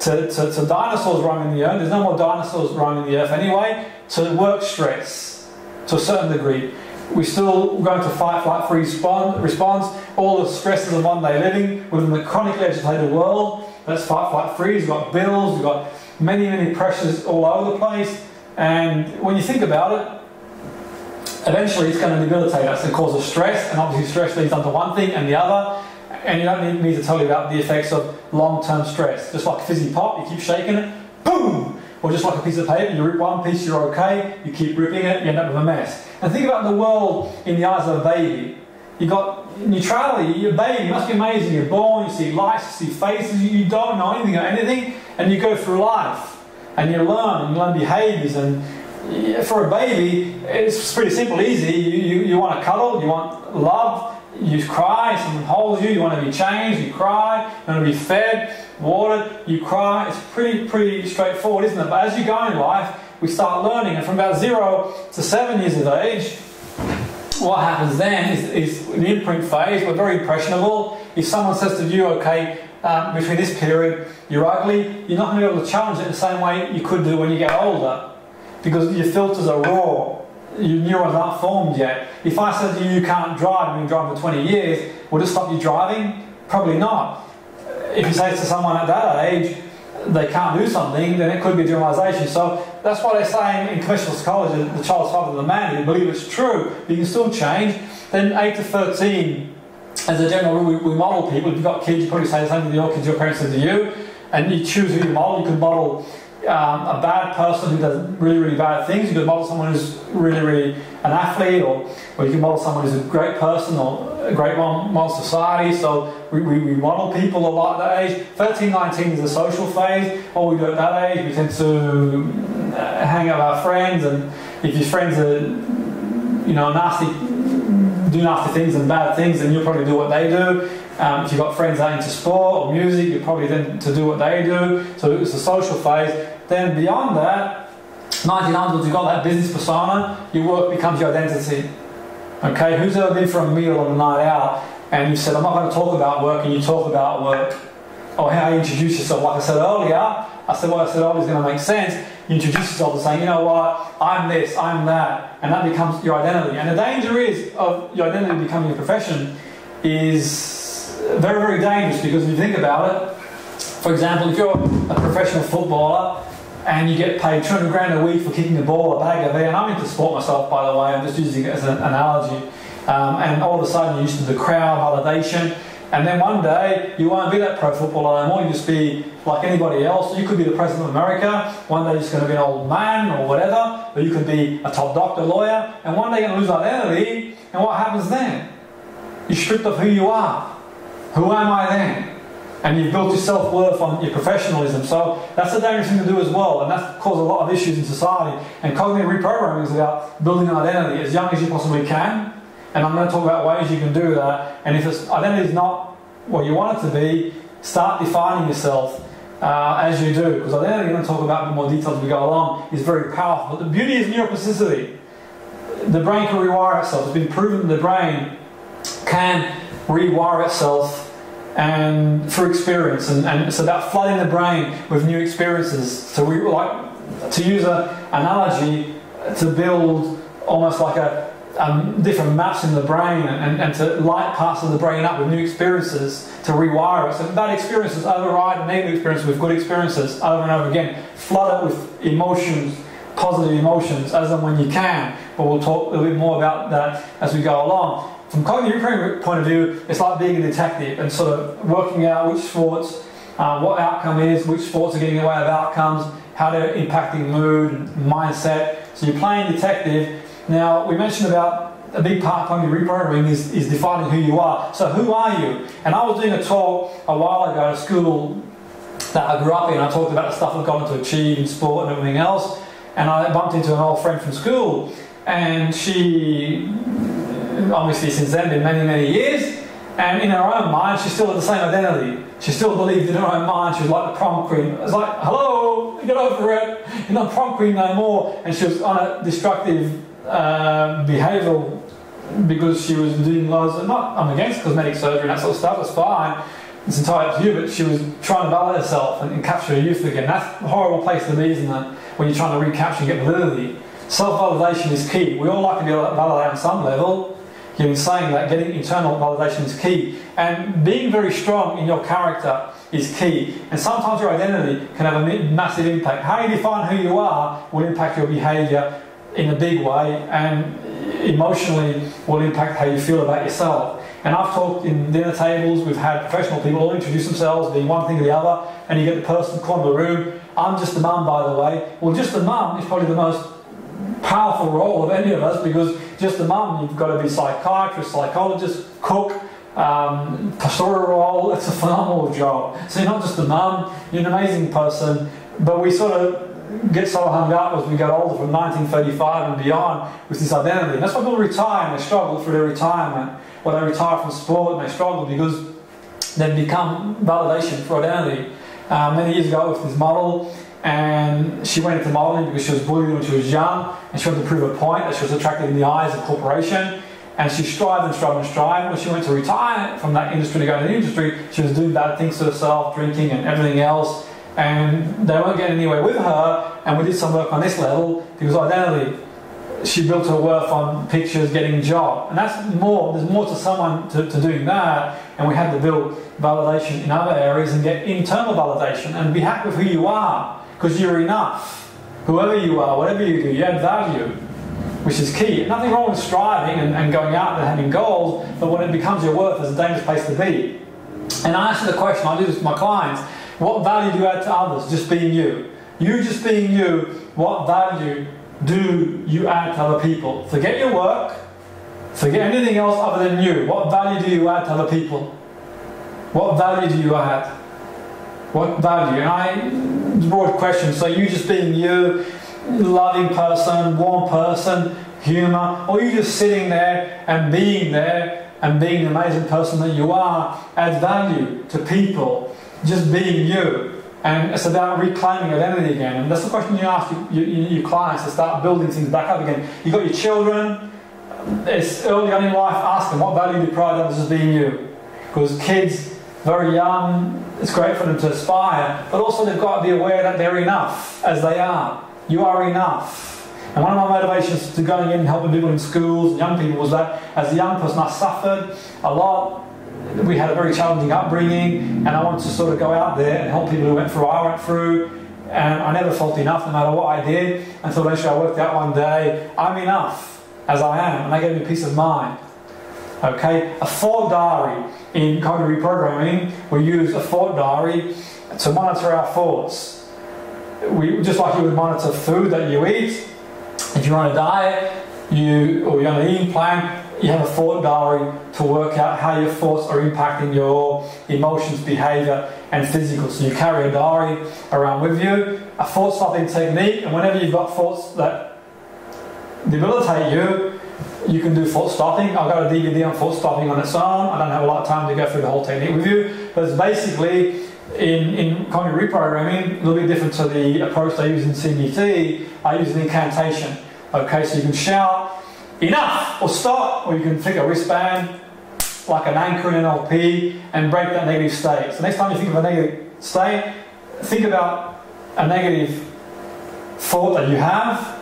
to dinosaurs roaming the earth. There's no more dinosaurs roaming the earth anyway. To work stress, to a certain degree. We're still going to fight, flight, freeze response, all the stresses of one-day living within the chronically agitated world. That's fight, flight, freeze. We've got bills, we've got many, many pressures all over the place. And when you think about it, eventually it's going to debilitate us and cause us stress. And obviously stress leads onto one thing and the other. And you don't need me to tell you about the effects of long-term stress. Just like a fizzy pop, you keep shaking it, boom! Or just like a piece of paper, you rip one piece, you're okay, you keep ripping it, you end up with a mess. And think about the world in the eyes of a baby. You've got neutrality, your baby, must be amazing, you're born, you see lights, you see faces, you don't know anything or anything, and you go through life, and you learn behaviours, and for a baby, it's pretty simple, easy, you want to cuddle, you want love, you cry, someone holds you, you want to be changed, you cry, you want to be fed, water, you cry. It's pretty straightforward, isn't it? But as you go in life, we start learning, and from about 0 to 7 years of age, what happens then is the imprint phase. We're very impressionable. If someone says to you, okay, between this period, you're ugly, you're not going to be able to challenge it the same way you could do when you get older, because your filters are raw. Your neurons aren't formed yet. If I said to you, you can't drive, you've been driving for 20 years, will it stop you driving? Probably not. If you say to someone at that age, they can't do something, then it could be generalization. So that's why they're saying in commercial psychology, the child's harder than the man. If you believe it's true, you can still change. Then 8 to 13, as a general rule, we model people. If you've got kids, you probably say the same thing to your kids, your parents said to you, and you choose who you model. You could model a bad person who does really, really bad things. You could model someone who's really, really an athlete, or you can model someone who's a great person or a great model society. So we model people a lot at that age. 13, 19 is the social phase. All we do at that age, we tend to hang out with our friends, and if your friends are, you know, nasty, do nasty things and bad things, then you'll probably do what they do. If you've got friends that are into sport or music, you're probably then to do what they do. So it's the social phase. Then beyond that, 19 onwards, you've got that business persona. Your work becomes your identity. Okay, who's ever been for a meal on a night out and you said, I'm not going to talk about work, and you talk about work? Or how you introduce yourself. Like I said earlier, I said what I said earlier is going to make sense. You introduce yourself and saying, you know what, I'm this, I'm that. And that becomes your identity. And the danger is of your identity becoming a profession is very, very dangerous, because if you think about it, for example, if you're a professional footballer and you get paid 200 grand a week for kicking the ball, a bag of air, and I'm into sport myself, by the way, I'm just using it as an analogy, and all of a sudden you're used to the crowd validation, and then one day you won't be that pro footballer anymore, you just be like anybody else. You could be the president of America, one day you're just going to be an old man or whatever, or you could be a top doctor, lawyer, and one day you're going to lose identity, and what happens then? You're stripped of who you are. Who am I then? And you've built your self-worth on your professionalism. So that's a dangerous thing to do as well, and that's caused a lot of issues in society. And cognitive reprogramming is about building an identity as young as you possibly can. And I'm going to talk about ways you can do that. And if this identity is not what you want it to be, start defining yourself as you do. Because identity, I'm going to talk about in more detail as we go along, is very powerful. But the beauty is neuroplasticity. The brain can rewire itself. It's been proven the brain can rewire itself and through experience, and it's about flooding the brain with new experiences. So we like to use an analogy to build almost like a different maps in the brain, and to light parts of the brain up with new experiences to rewire it. So bad experiences override negative experiences with good experiences over and over again. Flood it with emotions, positive emotions, as and when you can. But we'll talk a little bit more about that as we go along. From a cognitive point of view, it's like being a detective and sort of working out which sports, what outcome is, which sports are getting in the way of outcomes, how they're impacting mood and mindset. So you're playing detective. Now, we mentioned about a big part of cognitive reprogramming is defining who you are. So who are you? And I was doing a talk a while ago at a school that I grew up in. I talked about the stuff I've gotten to achieve in sport and everything else. And I bumped into an old friend from school, and she... obviously since then been many, many years, and in her own mind she still had the same identity. She still believed in her own mind she was like the prom queen. It was like, hello, get over it, you're not prom queen no more. And she was on a destructive behavioural, because she was doing loads of, I'm against cosmetic surgery and that sort of stuff, that's fine, it's entirely up to you, but she was trying to validate herself and capture her youth again. That's a horrible place to be, isn't it, when you're trying to recapture and get validity. Self-validation is key. We all like to be validated on some level. In saying that, getting internal validation is key, and being very strong in your character is key. And sometimes your identity can have a massive impact. How you define who you are will impact your behaviour in a big way, and emotionally will impact how you feel about yourself. And I've talked in dinner tables, we've had professional people all introduce themselves being one thing or the other, and you get the person in the corner of the room, I'm just a mum, by the way. Well, just a mum is probably the most powerful role of any of us, because just a mum, you've got to be psychiatrist, psychologist, cook, pastoral role. It's a phenomenal job. So you're not just a mum, you're an amazing person, but we sort of get so hung up as we get older, from 1935 and beyond, with this identity. And that's why people retire and they struggle through their retirement, or they retire from sport and they struggle because they've become validation for identity. Many years ago with this model, and she went into modeling because she was bullied when she was young, and she wanted to prove a point that she was attracted in the eyes of corporation, and she strived and strived and strived. When she went to retire from that industry to go into the industry, she was doing bad things to herself, drinking and everything else, and they weren't getting anywhere with her. And we did some work on this level, because identity she built her worth on pictures, getting a job, and that's more. There's more to someone to doing that, and we had to build validation in other areas and get internal validation and be happy with who you are, because you're enough. Whoever you are, whatever you do, you add value, which is key. Nothing wrong with striving and going out and having goals, but when it becomes your worth, it's a dangerous place to be. And I ask you the question, I do this with my clients, what value do you add to others, just being you? You just being you, what value do you add to other people? Forget your work, forget anything else other than you. What value do you add to other people? What value do you add? What value? And it's a broad question, so you just being you, loving person, warm person, humor, or you just sitting there and being the amazing person that you are, adds value to people, just being you. And it's about reclaiming identity again. And that's the question you ask your clients to start building things back up again. You've got your children, it's early on in life, ask them what value do you pride on as being you. Because kids, very young, it's great for them to aspire, but also they've got to be aware that they're enough as they are. You are enough. And one of my motivations to going in and helping people in schools, young people, was that as a young person I suffered a lot. We had a very challenging upbringing, and I wanted to sort of go out there and help people who went through what I went through, and I never felt enough no matter what I did, until eventually I worked out one day, I'm enough as I am, and that gave me peace of mind. Okay, a thought diary in cognitive reprogramming, we use a thought diary to monitor our thoughts. We, just like you would monitor food that you eat, if you're on a diet, or you're on an eating plan, you have a thought diary to work out how your thoughts are impacting your emotions, behaviour and physical. So you carry a diary around with you, a thought stopping technique, and whenever you've got thoughts that debilitate you, you can do thought stopping. I've got a DVD on thought stopping on its own. I don't have a lot of time to go through the whole technique with you, but it's basically in cognitive reprogramming, a little bit different to the approach they use in CBT. I use an incantation. Okay, so you can shout enough or stop, or you can take a wristband like an anchor in NLP and break that negative state. So next time you think of a negative state, think about a negative thought that you have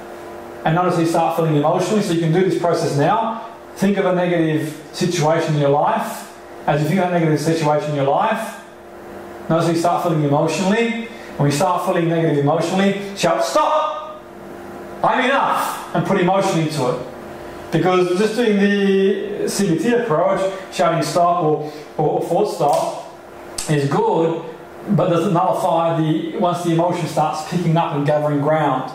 and notice you start feeling emotionally. So you can do this process now. Think of a negative situation in your life. As you think of a negative situation in your life, notice you start feeling emotionally. When you start feeling negative emotionally, shout stop, I'm enough, and put emotion into it. Because just doing the CBT approach, shouting stop or thought stop is good, but doesn't nullify once the emotion starts picking up and gathering ground,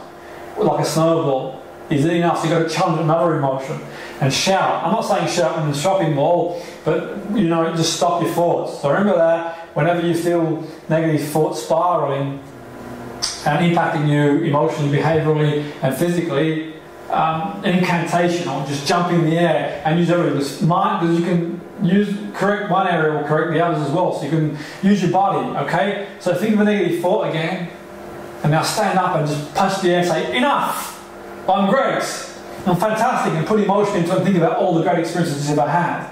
like a snowball. Is it enough? So you've got to challenge another emotion and shout. I'm not saying shout in the shopping mall, but just stop your thoughts. So remember that whenever you feel negative thoughts spiraling and impacting you emotionally, behaviourally and physically, an incantation, or just jump in the air and use everything. This mind, because you can correct one area or correct the others as well. So you can use your body, okay? So think of a negative thought again, and now stand up and just punch the air and say, enough! I'm great! I'm fantastic! And put emotion into it and think about all the great experiences you've ever had.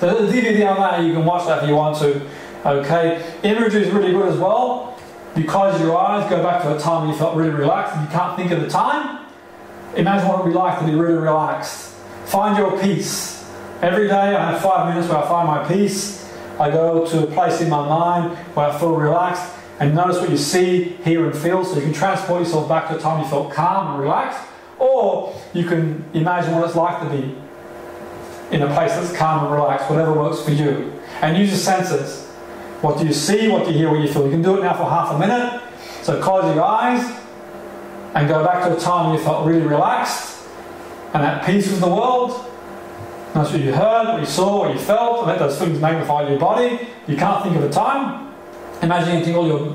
So there's a DVD on that, you can watch that if you want to, okay? Imagery is really good as well. You close your eyes, go back to a time when you felt really relaxed and you can't think of the time. Imagine what it would be like to be really relaxed. Find your peace. Every day I have 5 minutes where I find my peace. I go to a place in my mind where I feel relaxed, and notice what you see, hear and feel, so you can transport yourself back to a time you felt calm and relaxed, or you can imagine what it's like to be in a place that's calm and relaxed, whatever works for you. And use your senses. What do you see, what do you hear, what do you feel? You can do it now for half a minute. So close your eyes and go back to a time when you felt really relaxed and at peace with the world. That's what you heard, what you saw, what you felt, and let those things magnify your body. You can't think of a time. Imagine you think all your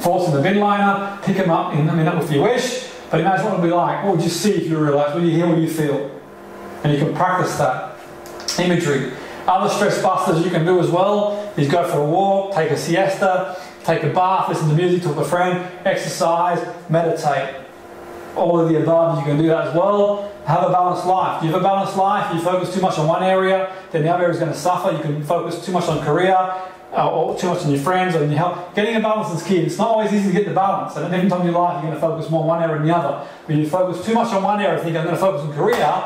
thoughts in the bin liner, pick them up in a minute if you wish, but imagine what it would be like. What would you see if you were relaxed? What do you hear, what do you feel? And you can practice that imagery. Other stress busters you can do as well is go for a walk, take a siesta, take a bath, listen to music, talk to a friend, exercise, meditate. All of the above, you can do that as well. Have a balanced life. If you have a balanced life, you focus too much on one area, then the other area is going to suffer. You can focus too much on career, or too much on your friends or in your health. Getting a balance is key. It's not always easy to get the balance. And at every time in your life, you're going to focus more on one area than the other. When you focus too much on one area, think I'm going to focus on career,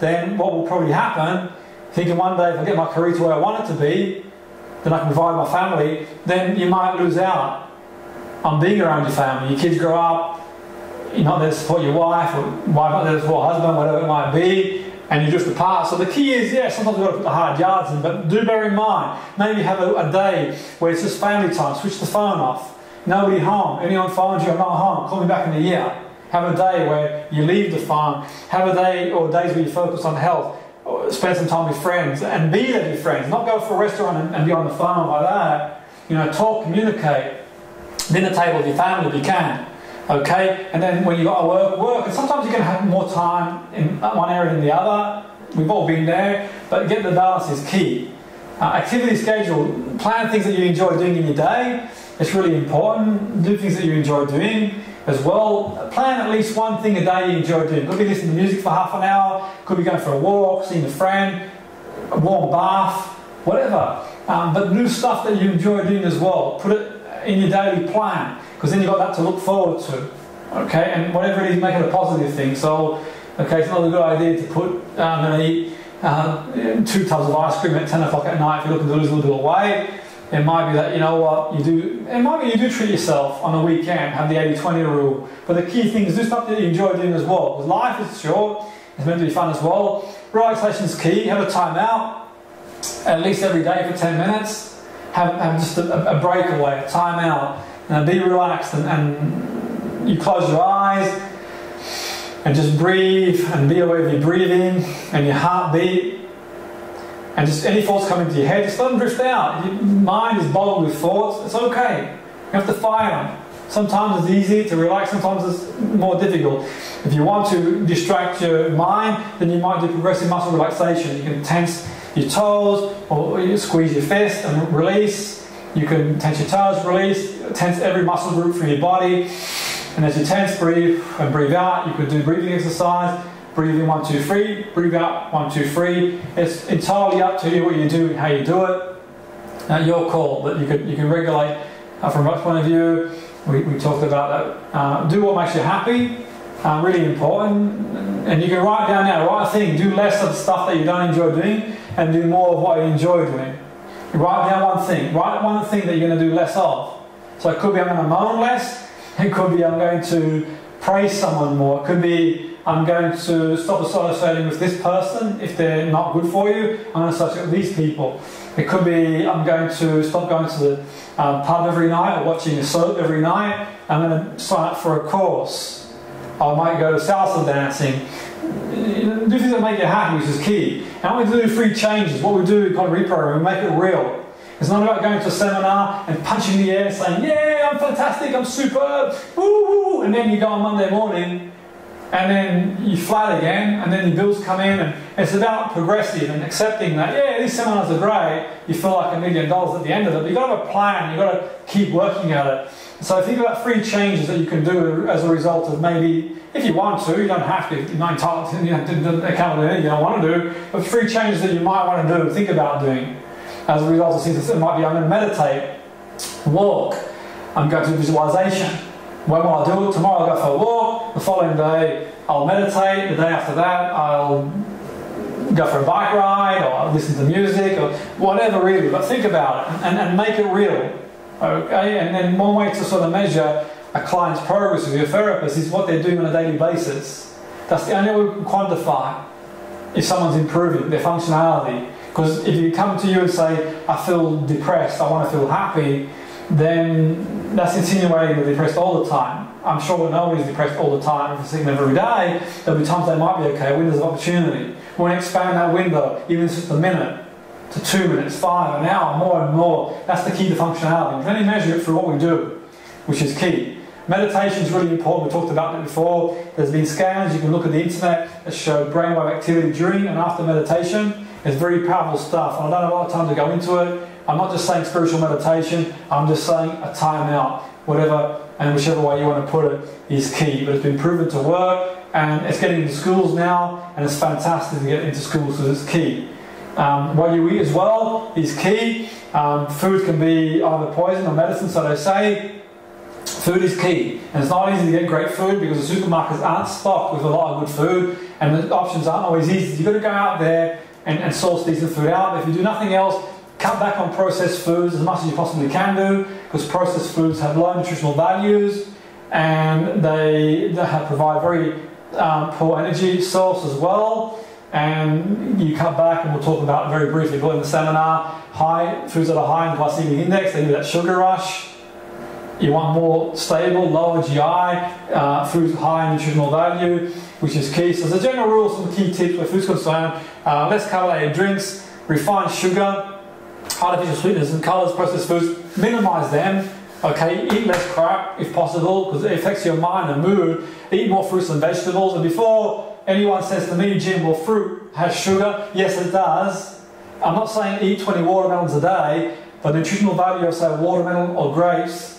then what will probably happen, thinking one day if I get my career to where I want it to be, then I can provide my family, then you might lose out on being around your family. Your kids grow up, you're not there to support your wife, or wife not there to support husband, whatever it might be, and you drift apart. So the key is, yeah, sometimes we've got to put the hard yards in, but do bear in mind, maybe have a day where it's just family time, switch the phone off, nobody home, anyone phones you, I'm not home, call me back in a year. Have a day where you leave the farm, have a day or days where you focus on health, or spend some time with friends, and be with your friends, not go for a restaurant and be on the phone like that. You know, talk, communicate, dinner table with your family if you can. Okay, and then when you've got to work, and sometimes you're going to have more time in one area than the other. We've all been there, but getting the balance is key. Activity schedule, plan things that you enjoy doing in your day. It's really important. Do things that you enjoy doing as well. Plan at least one thing a day you enjoy doing. Could be listening to music for half an hour, could be going for a walk, seeing a friend, a warm bath, whatever. But new stuff that you enjoy doing as well. Put it in your daily plan, because then you've got that to look forward to. Okay, and whatever it is, make it a positive thing. So, okay, it's not a good idea to put, I'm going to eat 2 tubs of ice cream at 10 o'clock at night if you're looking to lose a little bit of weight. It might be that, you know what, it might be you do treat yourself on a weekend, have the 80-20 rule. But the key thing is do stuff that you enjoy doing as well. Because life is short, it's meant to be fun as well. Relaxation is key. Have a timeout at least every day for 10 minutes. Have just a breakaway, a timeout. And be relaxed and you close your eyes and just breathe and be aware of your breathing and your heartbeat. And just any thoughts coming to your head, just let them drift out. Your mind is bottled with thoughts. It's okay. You have to fire them. Sometimes it's easy to relax, sometimes it's more difficult. If you want to distract your mind, then you might do progressive muscle relaxation. You can tense your toes or you squeeze your fist and release. You can tense your toes, release, tense every muscle group from your body. And as you tense, breathe and breathe out. You could do breathing exercise. Breathe in, 1, 2, 3. Breathe out, 1, 2, 3. It's entirely up to you what you do and how you do it. Your call, but you can regulate from that point of view. We talked about that. Do what makes you happy. Really important. And you can write down now, write a thing. Do less of the stuff that you don't enjoy doing and do more of what you enjoy doing. You write down one thing. Write one thing that you're going to do less of. So it could be I'm going to moan less. It could be I'm going to praise someone more. It could be I'm going to stop associating with this person if they're not good for you. I'm going to associate with these people. It could be I'm going to stop going to the pub every night or watching a soap every night. I'm going to sign up for a course. I might go to salsa dancing. Do things that make you happy, which is key. And we do free changes. What we do, we kind of reprogram. We make it real. It's not about going to a seminar and punching the air saying, yeah, I'm fantastic, I'm superb, woo-hoo, and then you go on Monday morning and then you flat again, and then the bills come in, and it's about progressive and accepting that, yeah, these seminars are great, you feel like $1 million at the end of it, but you've got to have a plan, you've got to keep working at it. So think about free changes that you can do as a result of maybe, if you want to, you don't have to, you're not entitled to, you can't do anything you don't want to do, but free changes that you might want to do, think about doing. As a result of things, it might be I'm going to meditate, walk, I'm going to do visualization. When will I do it? Tomorrow I'll go for a walk, the following day I'll meditate, the day after that I'll go for a bike ride or I'll listen to music or whatever really, but think about it and make it real. Okay, and then one way to sort of measure a client's progress with your therapist is what they're doing on a daily basis. That's the only way we can quantify if someone's improving their functionality. Because if you come to you and say, I feel depressed, I want to feel happy, then that's insinuating they're depressed all the time. I'm sure nobody's depressed all the time. If you see them every day, there'll be times they might be okay, windows of opportunity. We want to expand that window, even just a minute, to 2 minutes, 5, an hour, more and more. That's the key to functionality. We can only measure it through what we do, which is key. Meditation is really important. We talked about it before. There's been scans, you can look at the internet, that show brainwave activity during and after meditation. It's very powerful stuff, and I don't have a lot of time to go into it. I'm not just saying spiritual meditation, I'm just saying a timeout. Whatever and whichever way you want to put it is key, but it's been proven to work, and it's getting into schools now, and it's fantastic to get into schools because it's key. What you eat as well is key. Food can be either poison or medicine, so they say. Food is key, and it's not easy to get great food because the supermarkets aren't stocked with a lot of good food, and the options aren't always easy. You've got to go out there and source decent food out. If you do nothing else, cut back on processed foods as much as you possibly can do, because processed foods have low nutritional values, and they provide very poor energy source as well. And you cut back, and we'll talk about very briefly in the seminar, foods that are high in glycemic index. They give that sugar rush. You want more stable, lower GI, foods high in nutritional value, which is key. So as a general rule, some key tips where food's concerned, less carbonated drinks, refined sugar, artificial sweeteners and colours, processed foods, minimise them. Okay, eat less crap if possible, because it affects your mind and mood. Eat more fruits and vegetables. And before anyone says to me, Jim, well, fruit has sugar, yes it does. I'm not saying eat 20 watermelons a day, but nutritional value of, say, watermelon or grapes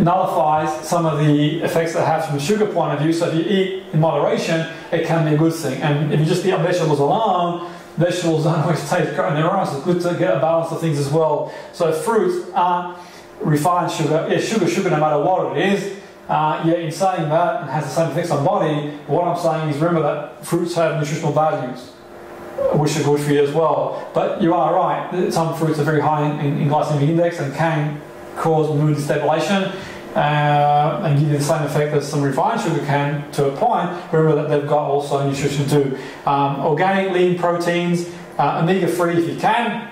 nullifies some of the effects that have from a sugar point of view. So if you eat in moderation, it can be a good thing. And if you just eat vegetables alone, vegetables don't always taste great in their own. So it's good to get a balance of things as well. So fruits aren't refined sugar. Yeah, sugar no matter what it is. Yet in saying that, it has the same effects on body. What I'm saying is, remember that fruits have nutritional values, which are good for you as well. But you are right. Some fruits are very high in glycemic index and can cause mood destabilization and give you the same effect as some refined sugar can to a point. Remember that they've got also nutrition too. Organic lean proteins, omega-free if you can,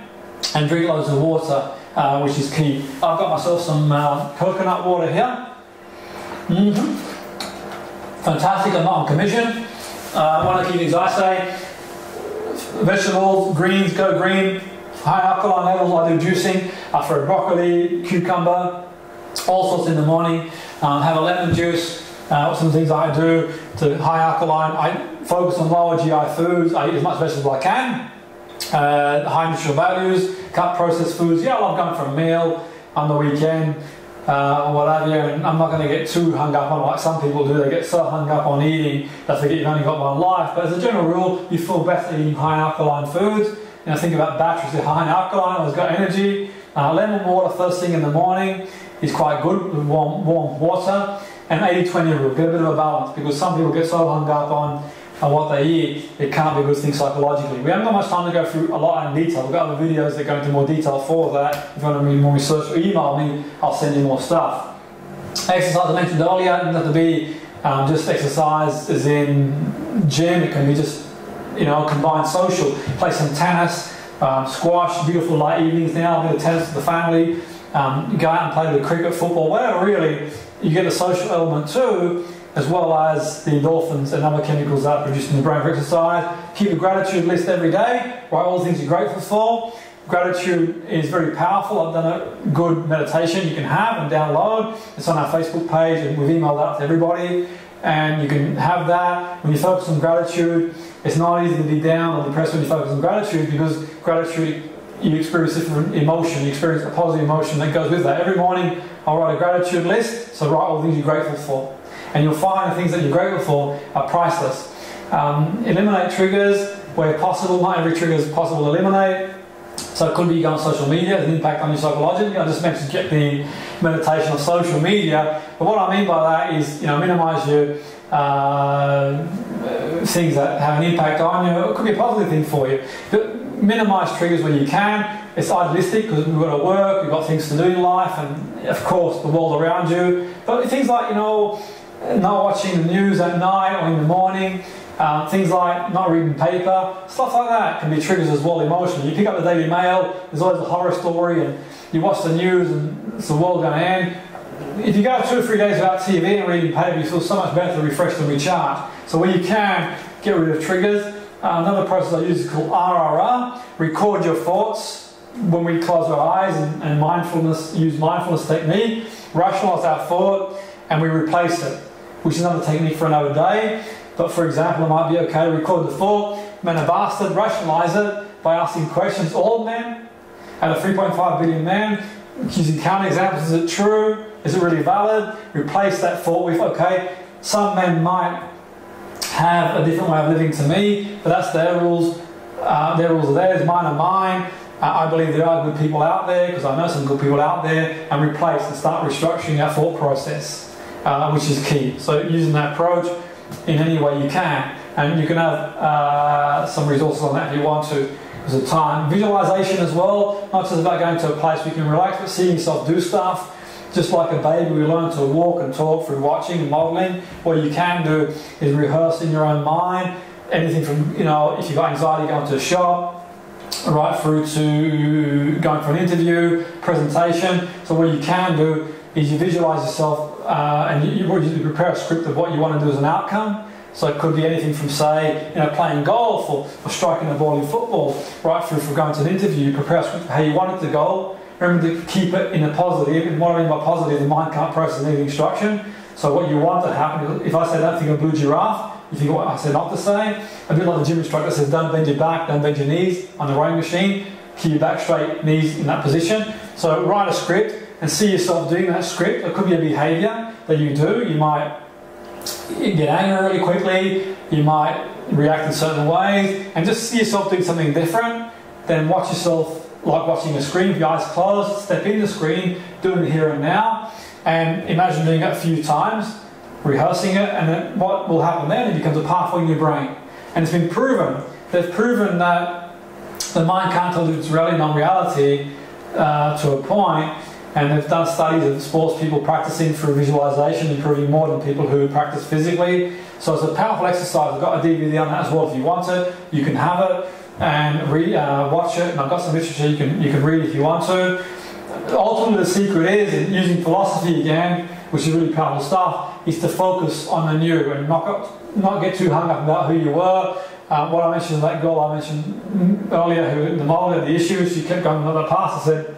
and drink loads of water, which is key. I've got myself some coconut water here. Fantastic, I'm not on commission. One of the key things I say, vegetables, greens, go green. High alkaline levels, I do juicing for broccoli, cucumber, all sorts in the morning. Have a lemon juice, some things I do to high alkaline. I focus on lower GI foods, I eat as much vegetables as I can, high nutritional values, cut processed foods. Yeah, I love going for a meal on the weekend or what have you, and I'm not going to get too hung up on it like some people do. They get so hung up on eating that they forget you've only got one life. But as a general rule, you feel better eating high alkaline foods. You know, think about batteries, they're high in alkaline, it's got energy. Lemon water first thing in the morning is quite good with warm water. And 80-20 rule, get a bit of a balance, because some people get so hung up on what they eat, it can't be a good thing psychologically. We haven't got much time to go through a lot in detail. We've got other videos that go into more detail for that. If you want to read more research or email me, I'll send you more stuff. Exercise, I mentioned earlier, it doesn't have to be just exercise as in gym, it can be just, you know, combined social. Play some tennis, squash, beautiful late evenings now, a bit of tennis with the family, go out and play a bit of cricket, football, whatever really. You get the social element too, as well as the endorphins and other chemicals that are produced in the brain for exercise. Keep a gratitude list every day, write all the things you're grateful for. Gratitude is very powerful. I've done a good meditation you can have and download. It's on our Facebook page and we've emailed that to everybody. And you can have that. When you focus on gratitude, it's not easy to be down or depressed when you focus on gratitude, because gratitude, you experience different emotion, you experience a positive emotion that goes with that. Every morning I write a gratitude list, so write all the things you're grateful for. And you'll find the things that you're grateful for are priceless. Eliminate triggers where possible. Not every trigger is possible to eliminate. So it could be you go on social media, an impact on you psychologically. I just mentioned get the meditation on social media, but what I mean by that is, you know, minimise your things that have an impact on you. It could be a positive thing for you, but minimise triggers when you can. It's idealistic because we've got to work, we've got things to do in life, and of course the world around you. But things like, you know, not watching the news at night or in the morning. Things like not reading paper, stuff like that can be triggers as well emotionally. You pick up the Daily Mail, there's always a horror story, and you watch the news and it's the world going to end. If you go 2 or 3 days without TV and reading paper, you feel so much better, refreshed and recharged. So where you can, get rid of triggers. Another process I use is called RRR, record your thoughts when we close our eyes, and mindfulness, use mindfulness technique, rationalise our thought and we replace it, which is another technique for another day. But for example, it might be okay to record the thought, man a bastard, rationalise it by asking questions. All men, out of 3.5 billion men, using counter examples, is it true? Is it really valid? Replace that thought with, okay, some men might have a different way of living to me, but that's their rules. Their rules are theirs, mine are mine. I believe there are good people out there, because I know some good people out there, and replace and start restructuring our thought process, which is key. So using that approach in any way you can, and you can have some resources on that if you want to. There's a time. Visualization as well, not just about going to a place where you can relax, but seeing yourself do stuff. Just like a baby, we learn to walk and talk through watching and modeling. What you can do is rehearse in your own mind, anything from, you know, if you've got anxiety, going to a shop, right through to going for an interview, presentation. So what you can do is you visualize yourself and you prepare a script of what you want to do as an outcome. So it could be anything from, say, you know, playing golf or striking a ball in football, right through from going to an interview. You prepare a script of how you want it to go. Remember to keep it in a positive. And what I mean by positive, the mind can't process any instruction. So what you want to happen, if I say that thing of blue giraffe, you think what I said not to say. A bit like the gym instructor says, don't bend your back, don't bend your knees on the rowing machine. Keep your back straight, knees in that position. So write a script and see yourself doing that script. It could be a behaviour that you do. You might get angry really quickly. You might react in certain ways. And just see yourself doing something different. Then watch yourself, like watching a screen, with your eyes closed, step in the screen, doing it here and now. And imagine doing it a few times, rehearsing it, and then what will happen then, it becomes a pathway in your brain. And it's been proven. They've proven that the mind can't tell its reality, non-reality to a point, and they've done studies of sports people practicing through visualization, improving more than people who practice physically. So it's a powerful exercise. I've got a DVD on that as well. If you want it, you can have it and watch it. And I've got some literature you can read if you want to. Ultimately, the secret is, using philosophy again, which is really powerful stuff, is to focus on the new and not get too hung up about who you were. What I mentioned, that girl I mentioned earlier, who the model had the issue, she kept going another past. I said,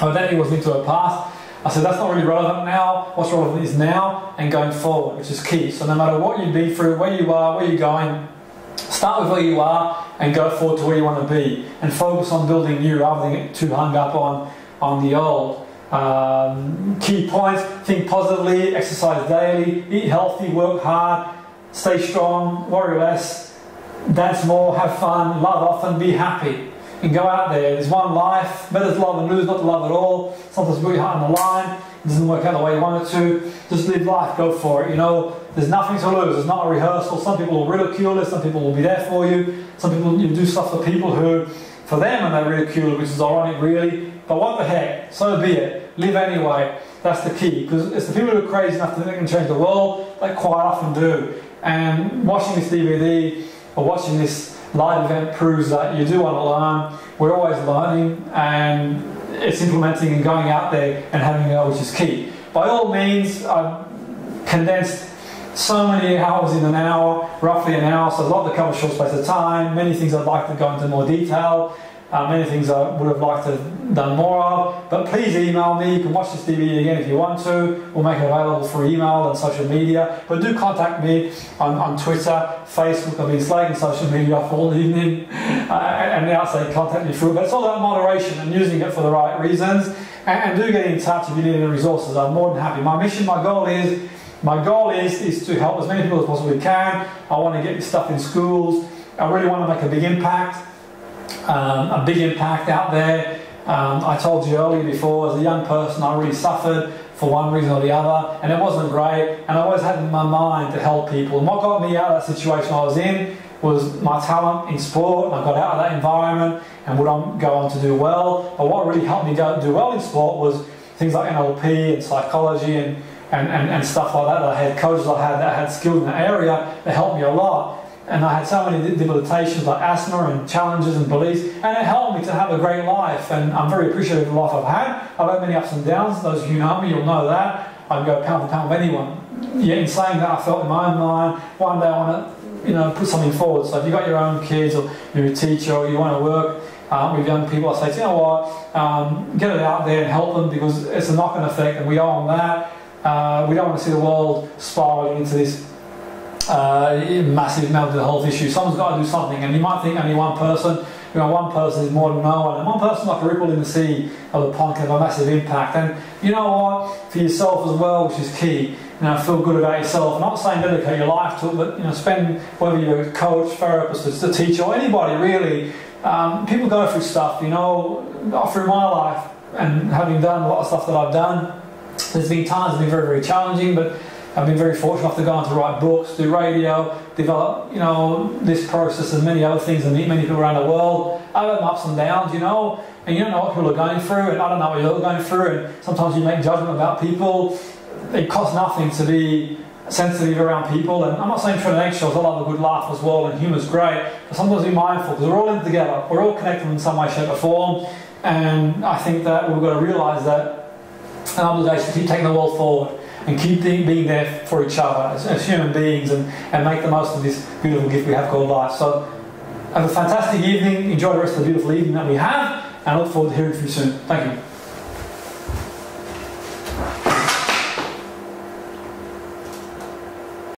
oh, that was into her past. I said, that's not really relevant now. What's relevant is now and going forward, which is key. So no matter what you've been through, where you are, where you're going, start with where you are and go forward to where you want to be, and focus on building new rather than get too hung up on the old. Key points: think positively, exercise daily, eat healthy, work hard, stay strong, worry less, dance more, have fun, love often, be happy, and go out there. There's one life, better to love and lose, not to love at all. Sometimes really hard on the line, it doesn't work out the way you want it to. Just live life, go for it. You know, there's nothing to lose. It's not a rehearsal. Some people will ridicule it, some people will be there for you, some people, you do stuff for people who, for them, and they ridicule it, which is ironic, really. But what the heck, so be it. Live anyway. That's the key, because it's the people who are crazy enough to think they can change the world, they quite often do. And watching this DVD or watching this live event proves that you do want to learn. We're always learning, and it's implementing and going out there and having it, which is key. By all means, I've condensed so many hours in an hour, roughly an hour, so I'd love to cover a short space of time. Many things I'd like to go into more detail. Many things I would have liked to have done more of, but please email me. You can watch this DVD again if you want to. We'll make it available through email and social media, but do contact me on Twitter, Facebook. I've been slagging social media off all evening, and now I say contact me through, but it's all about moderation and using it for the right reasons, and do get in touch if you need any resources. I'm more than happy. My mission, my goal is to help as many people as possibly can. I want to get this stuff in schools. I really want to make a big impact. A big impact out there. I told you earlier before, as a young person, I really suffered for one reason or the other, and it wasn't great, and I always had in my mind to help people. And what got me out of that situation I was in was my talent in sport, and I got out of that environment and would go on to do well. But what really helped me go do well in sport was things like NLP and psychology and stuff like that. I had coaches that had skills in the area that helped me a lot. And I had so many debilitations like asthma and challenges and beliefs, and it helped me to have a great life, and I'm very appreciative of the life I've had. I've had many ups and downs. Those who know me, you'll know that. I can go pound for pound with anyone. Yet in saying that, I felt in my own mind, one day I want to, you know, put something forward. So if you've got your own kids, or you're a teacher, or you want to work with young people, I say, you know what, get it out there and help them, because it's a knock-on effect, and we owe on that. We don't want to see the world spiraling into this massive melt the whole issue. Someone's got to do something, and you might think only one person, you know, one person is more than no one, and one person like a ripple in the sea of a pond can have a massive impact. And you know what, for yourself as well, which is key, feel good about yourself. Not saying dedicate your life to it, but spend, whether you're a coach, therapist, a teacher, or anybody really. People go through stuff. Through my life, and having done a lot of stuff that I've done, there's been times that have been very, very challenging, but I've been very fortunate enough to go on to write books, do radio, develop, this process and many other things, and meet many people around the world. I've had my ups and downs, and you don't know what people are going through, and I don't know what you're going through, and sometimes you make judgment about people. It costs nothing to be sensitive around people, and I'm not saying tread on eggshells. I love a good laugh as well, and humour's great, but sometimes be mindful, because we're all in together, we're all connected in some way, shape or form, and I think that we've got to realise that an obligation to keep taking the world forward, and keep being there for each other as human beings, and make the most of this beautiful gift we have called life. So have a fantastic evening, enjoy the rest of the beautiful evening that we have, and I look forward to hearing from you soon. Thank you.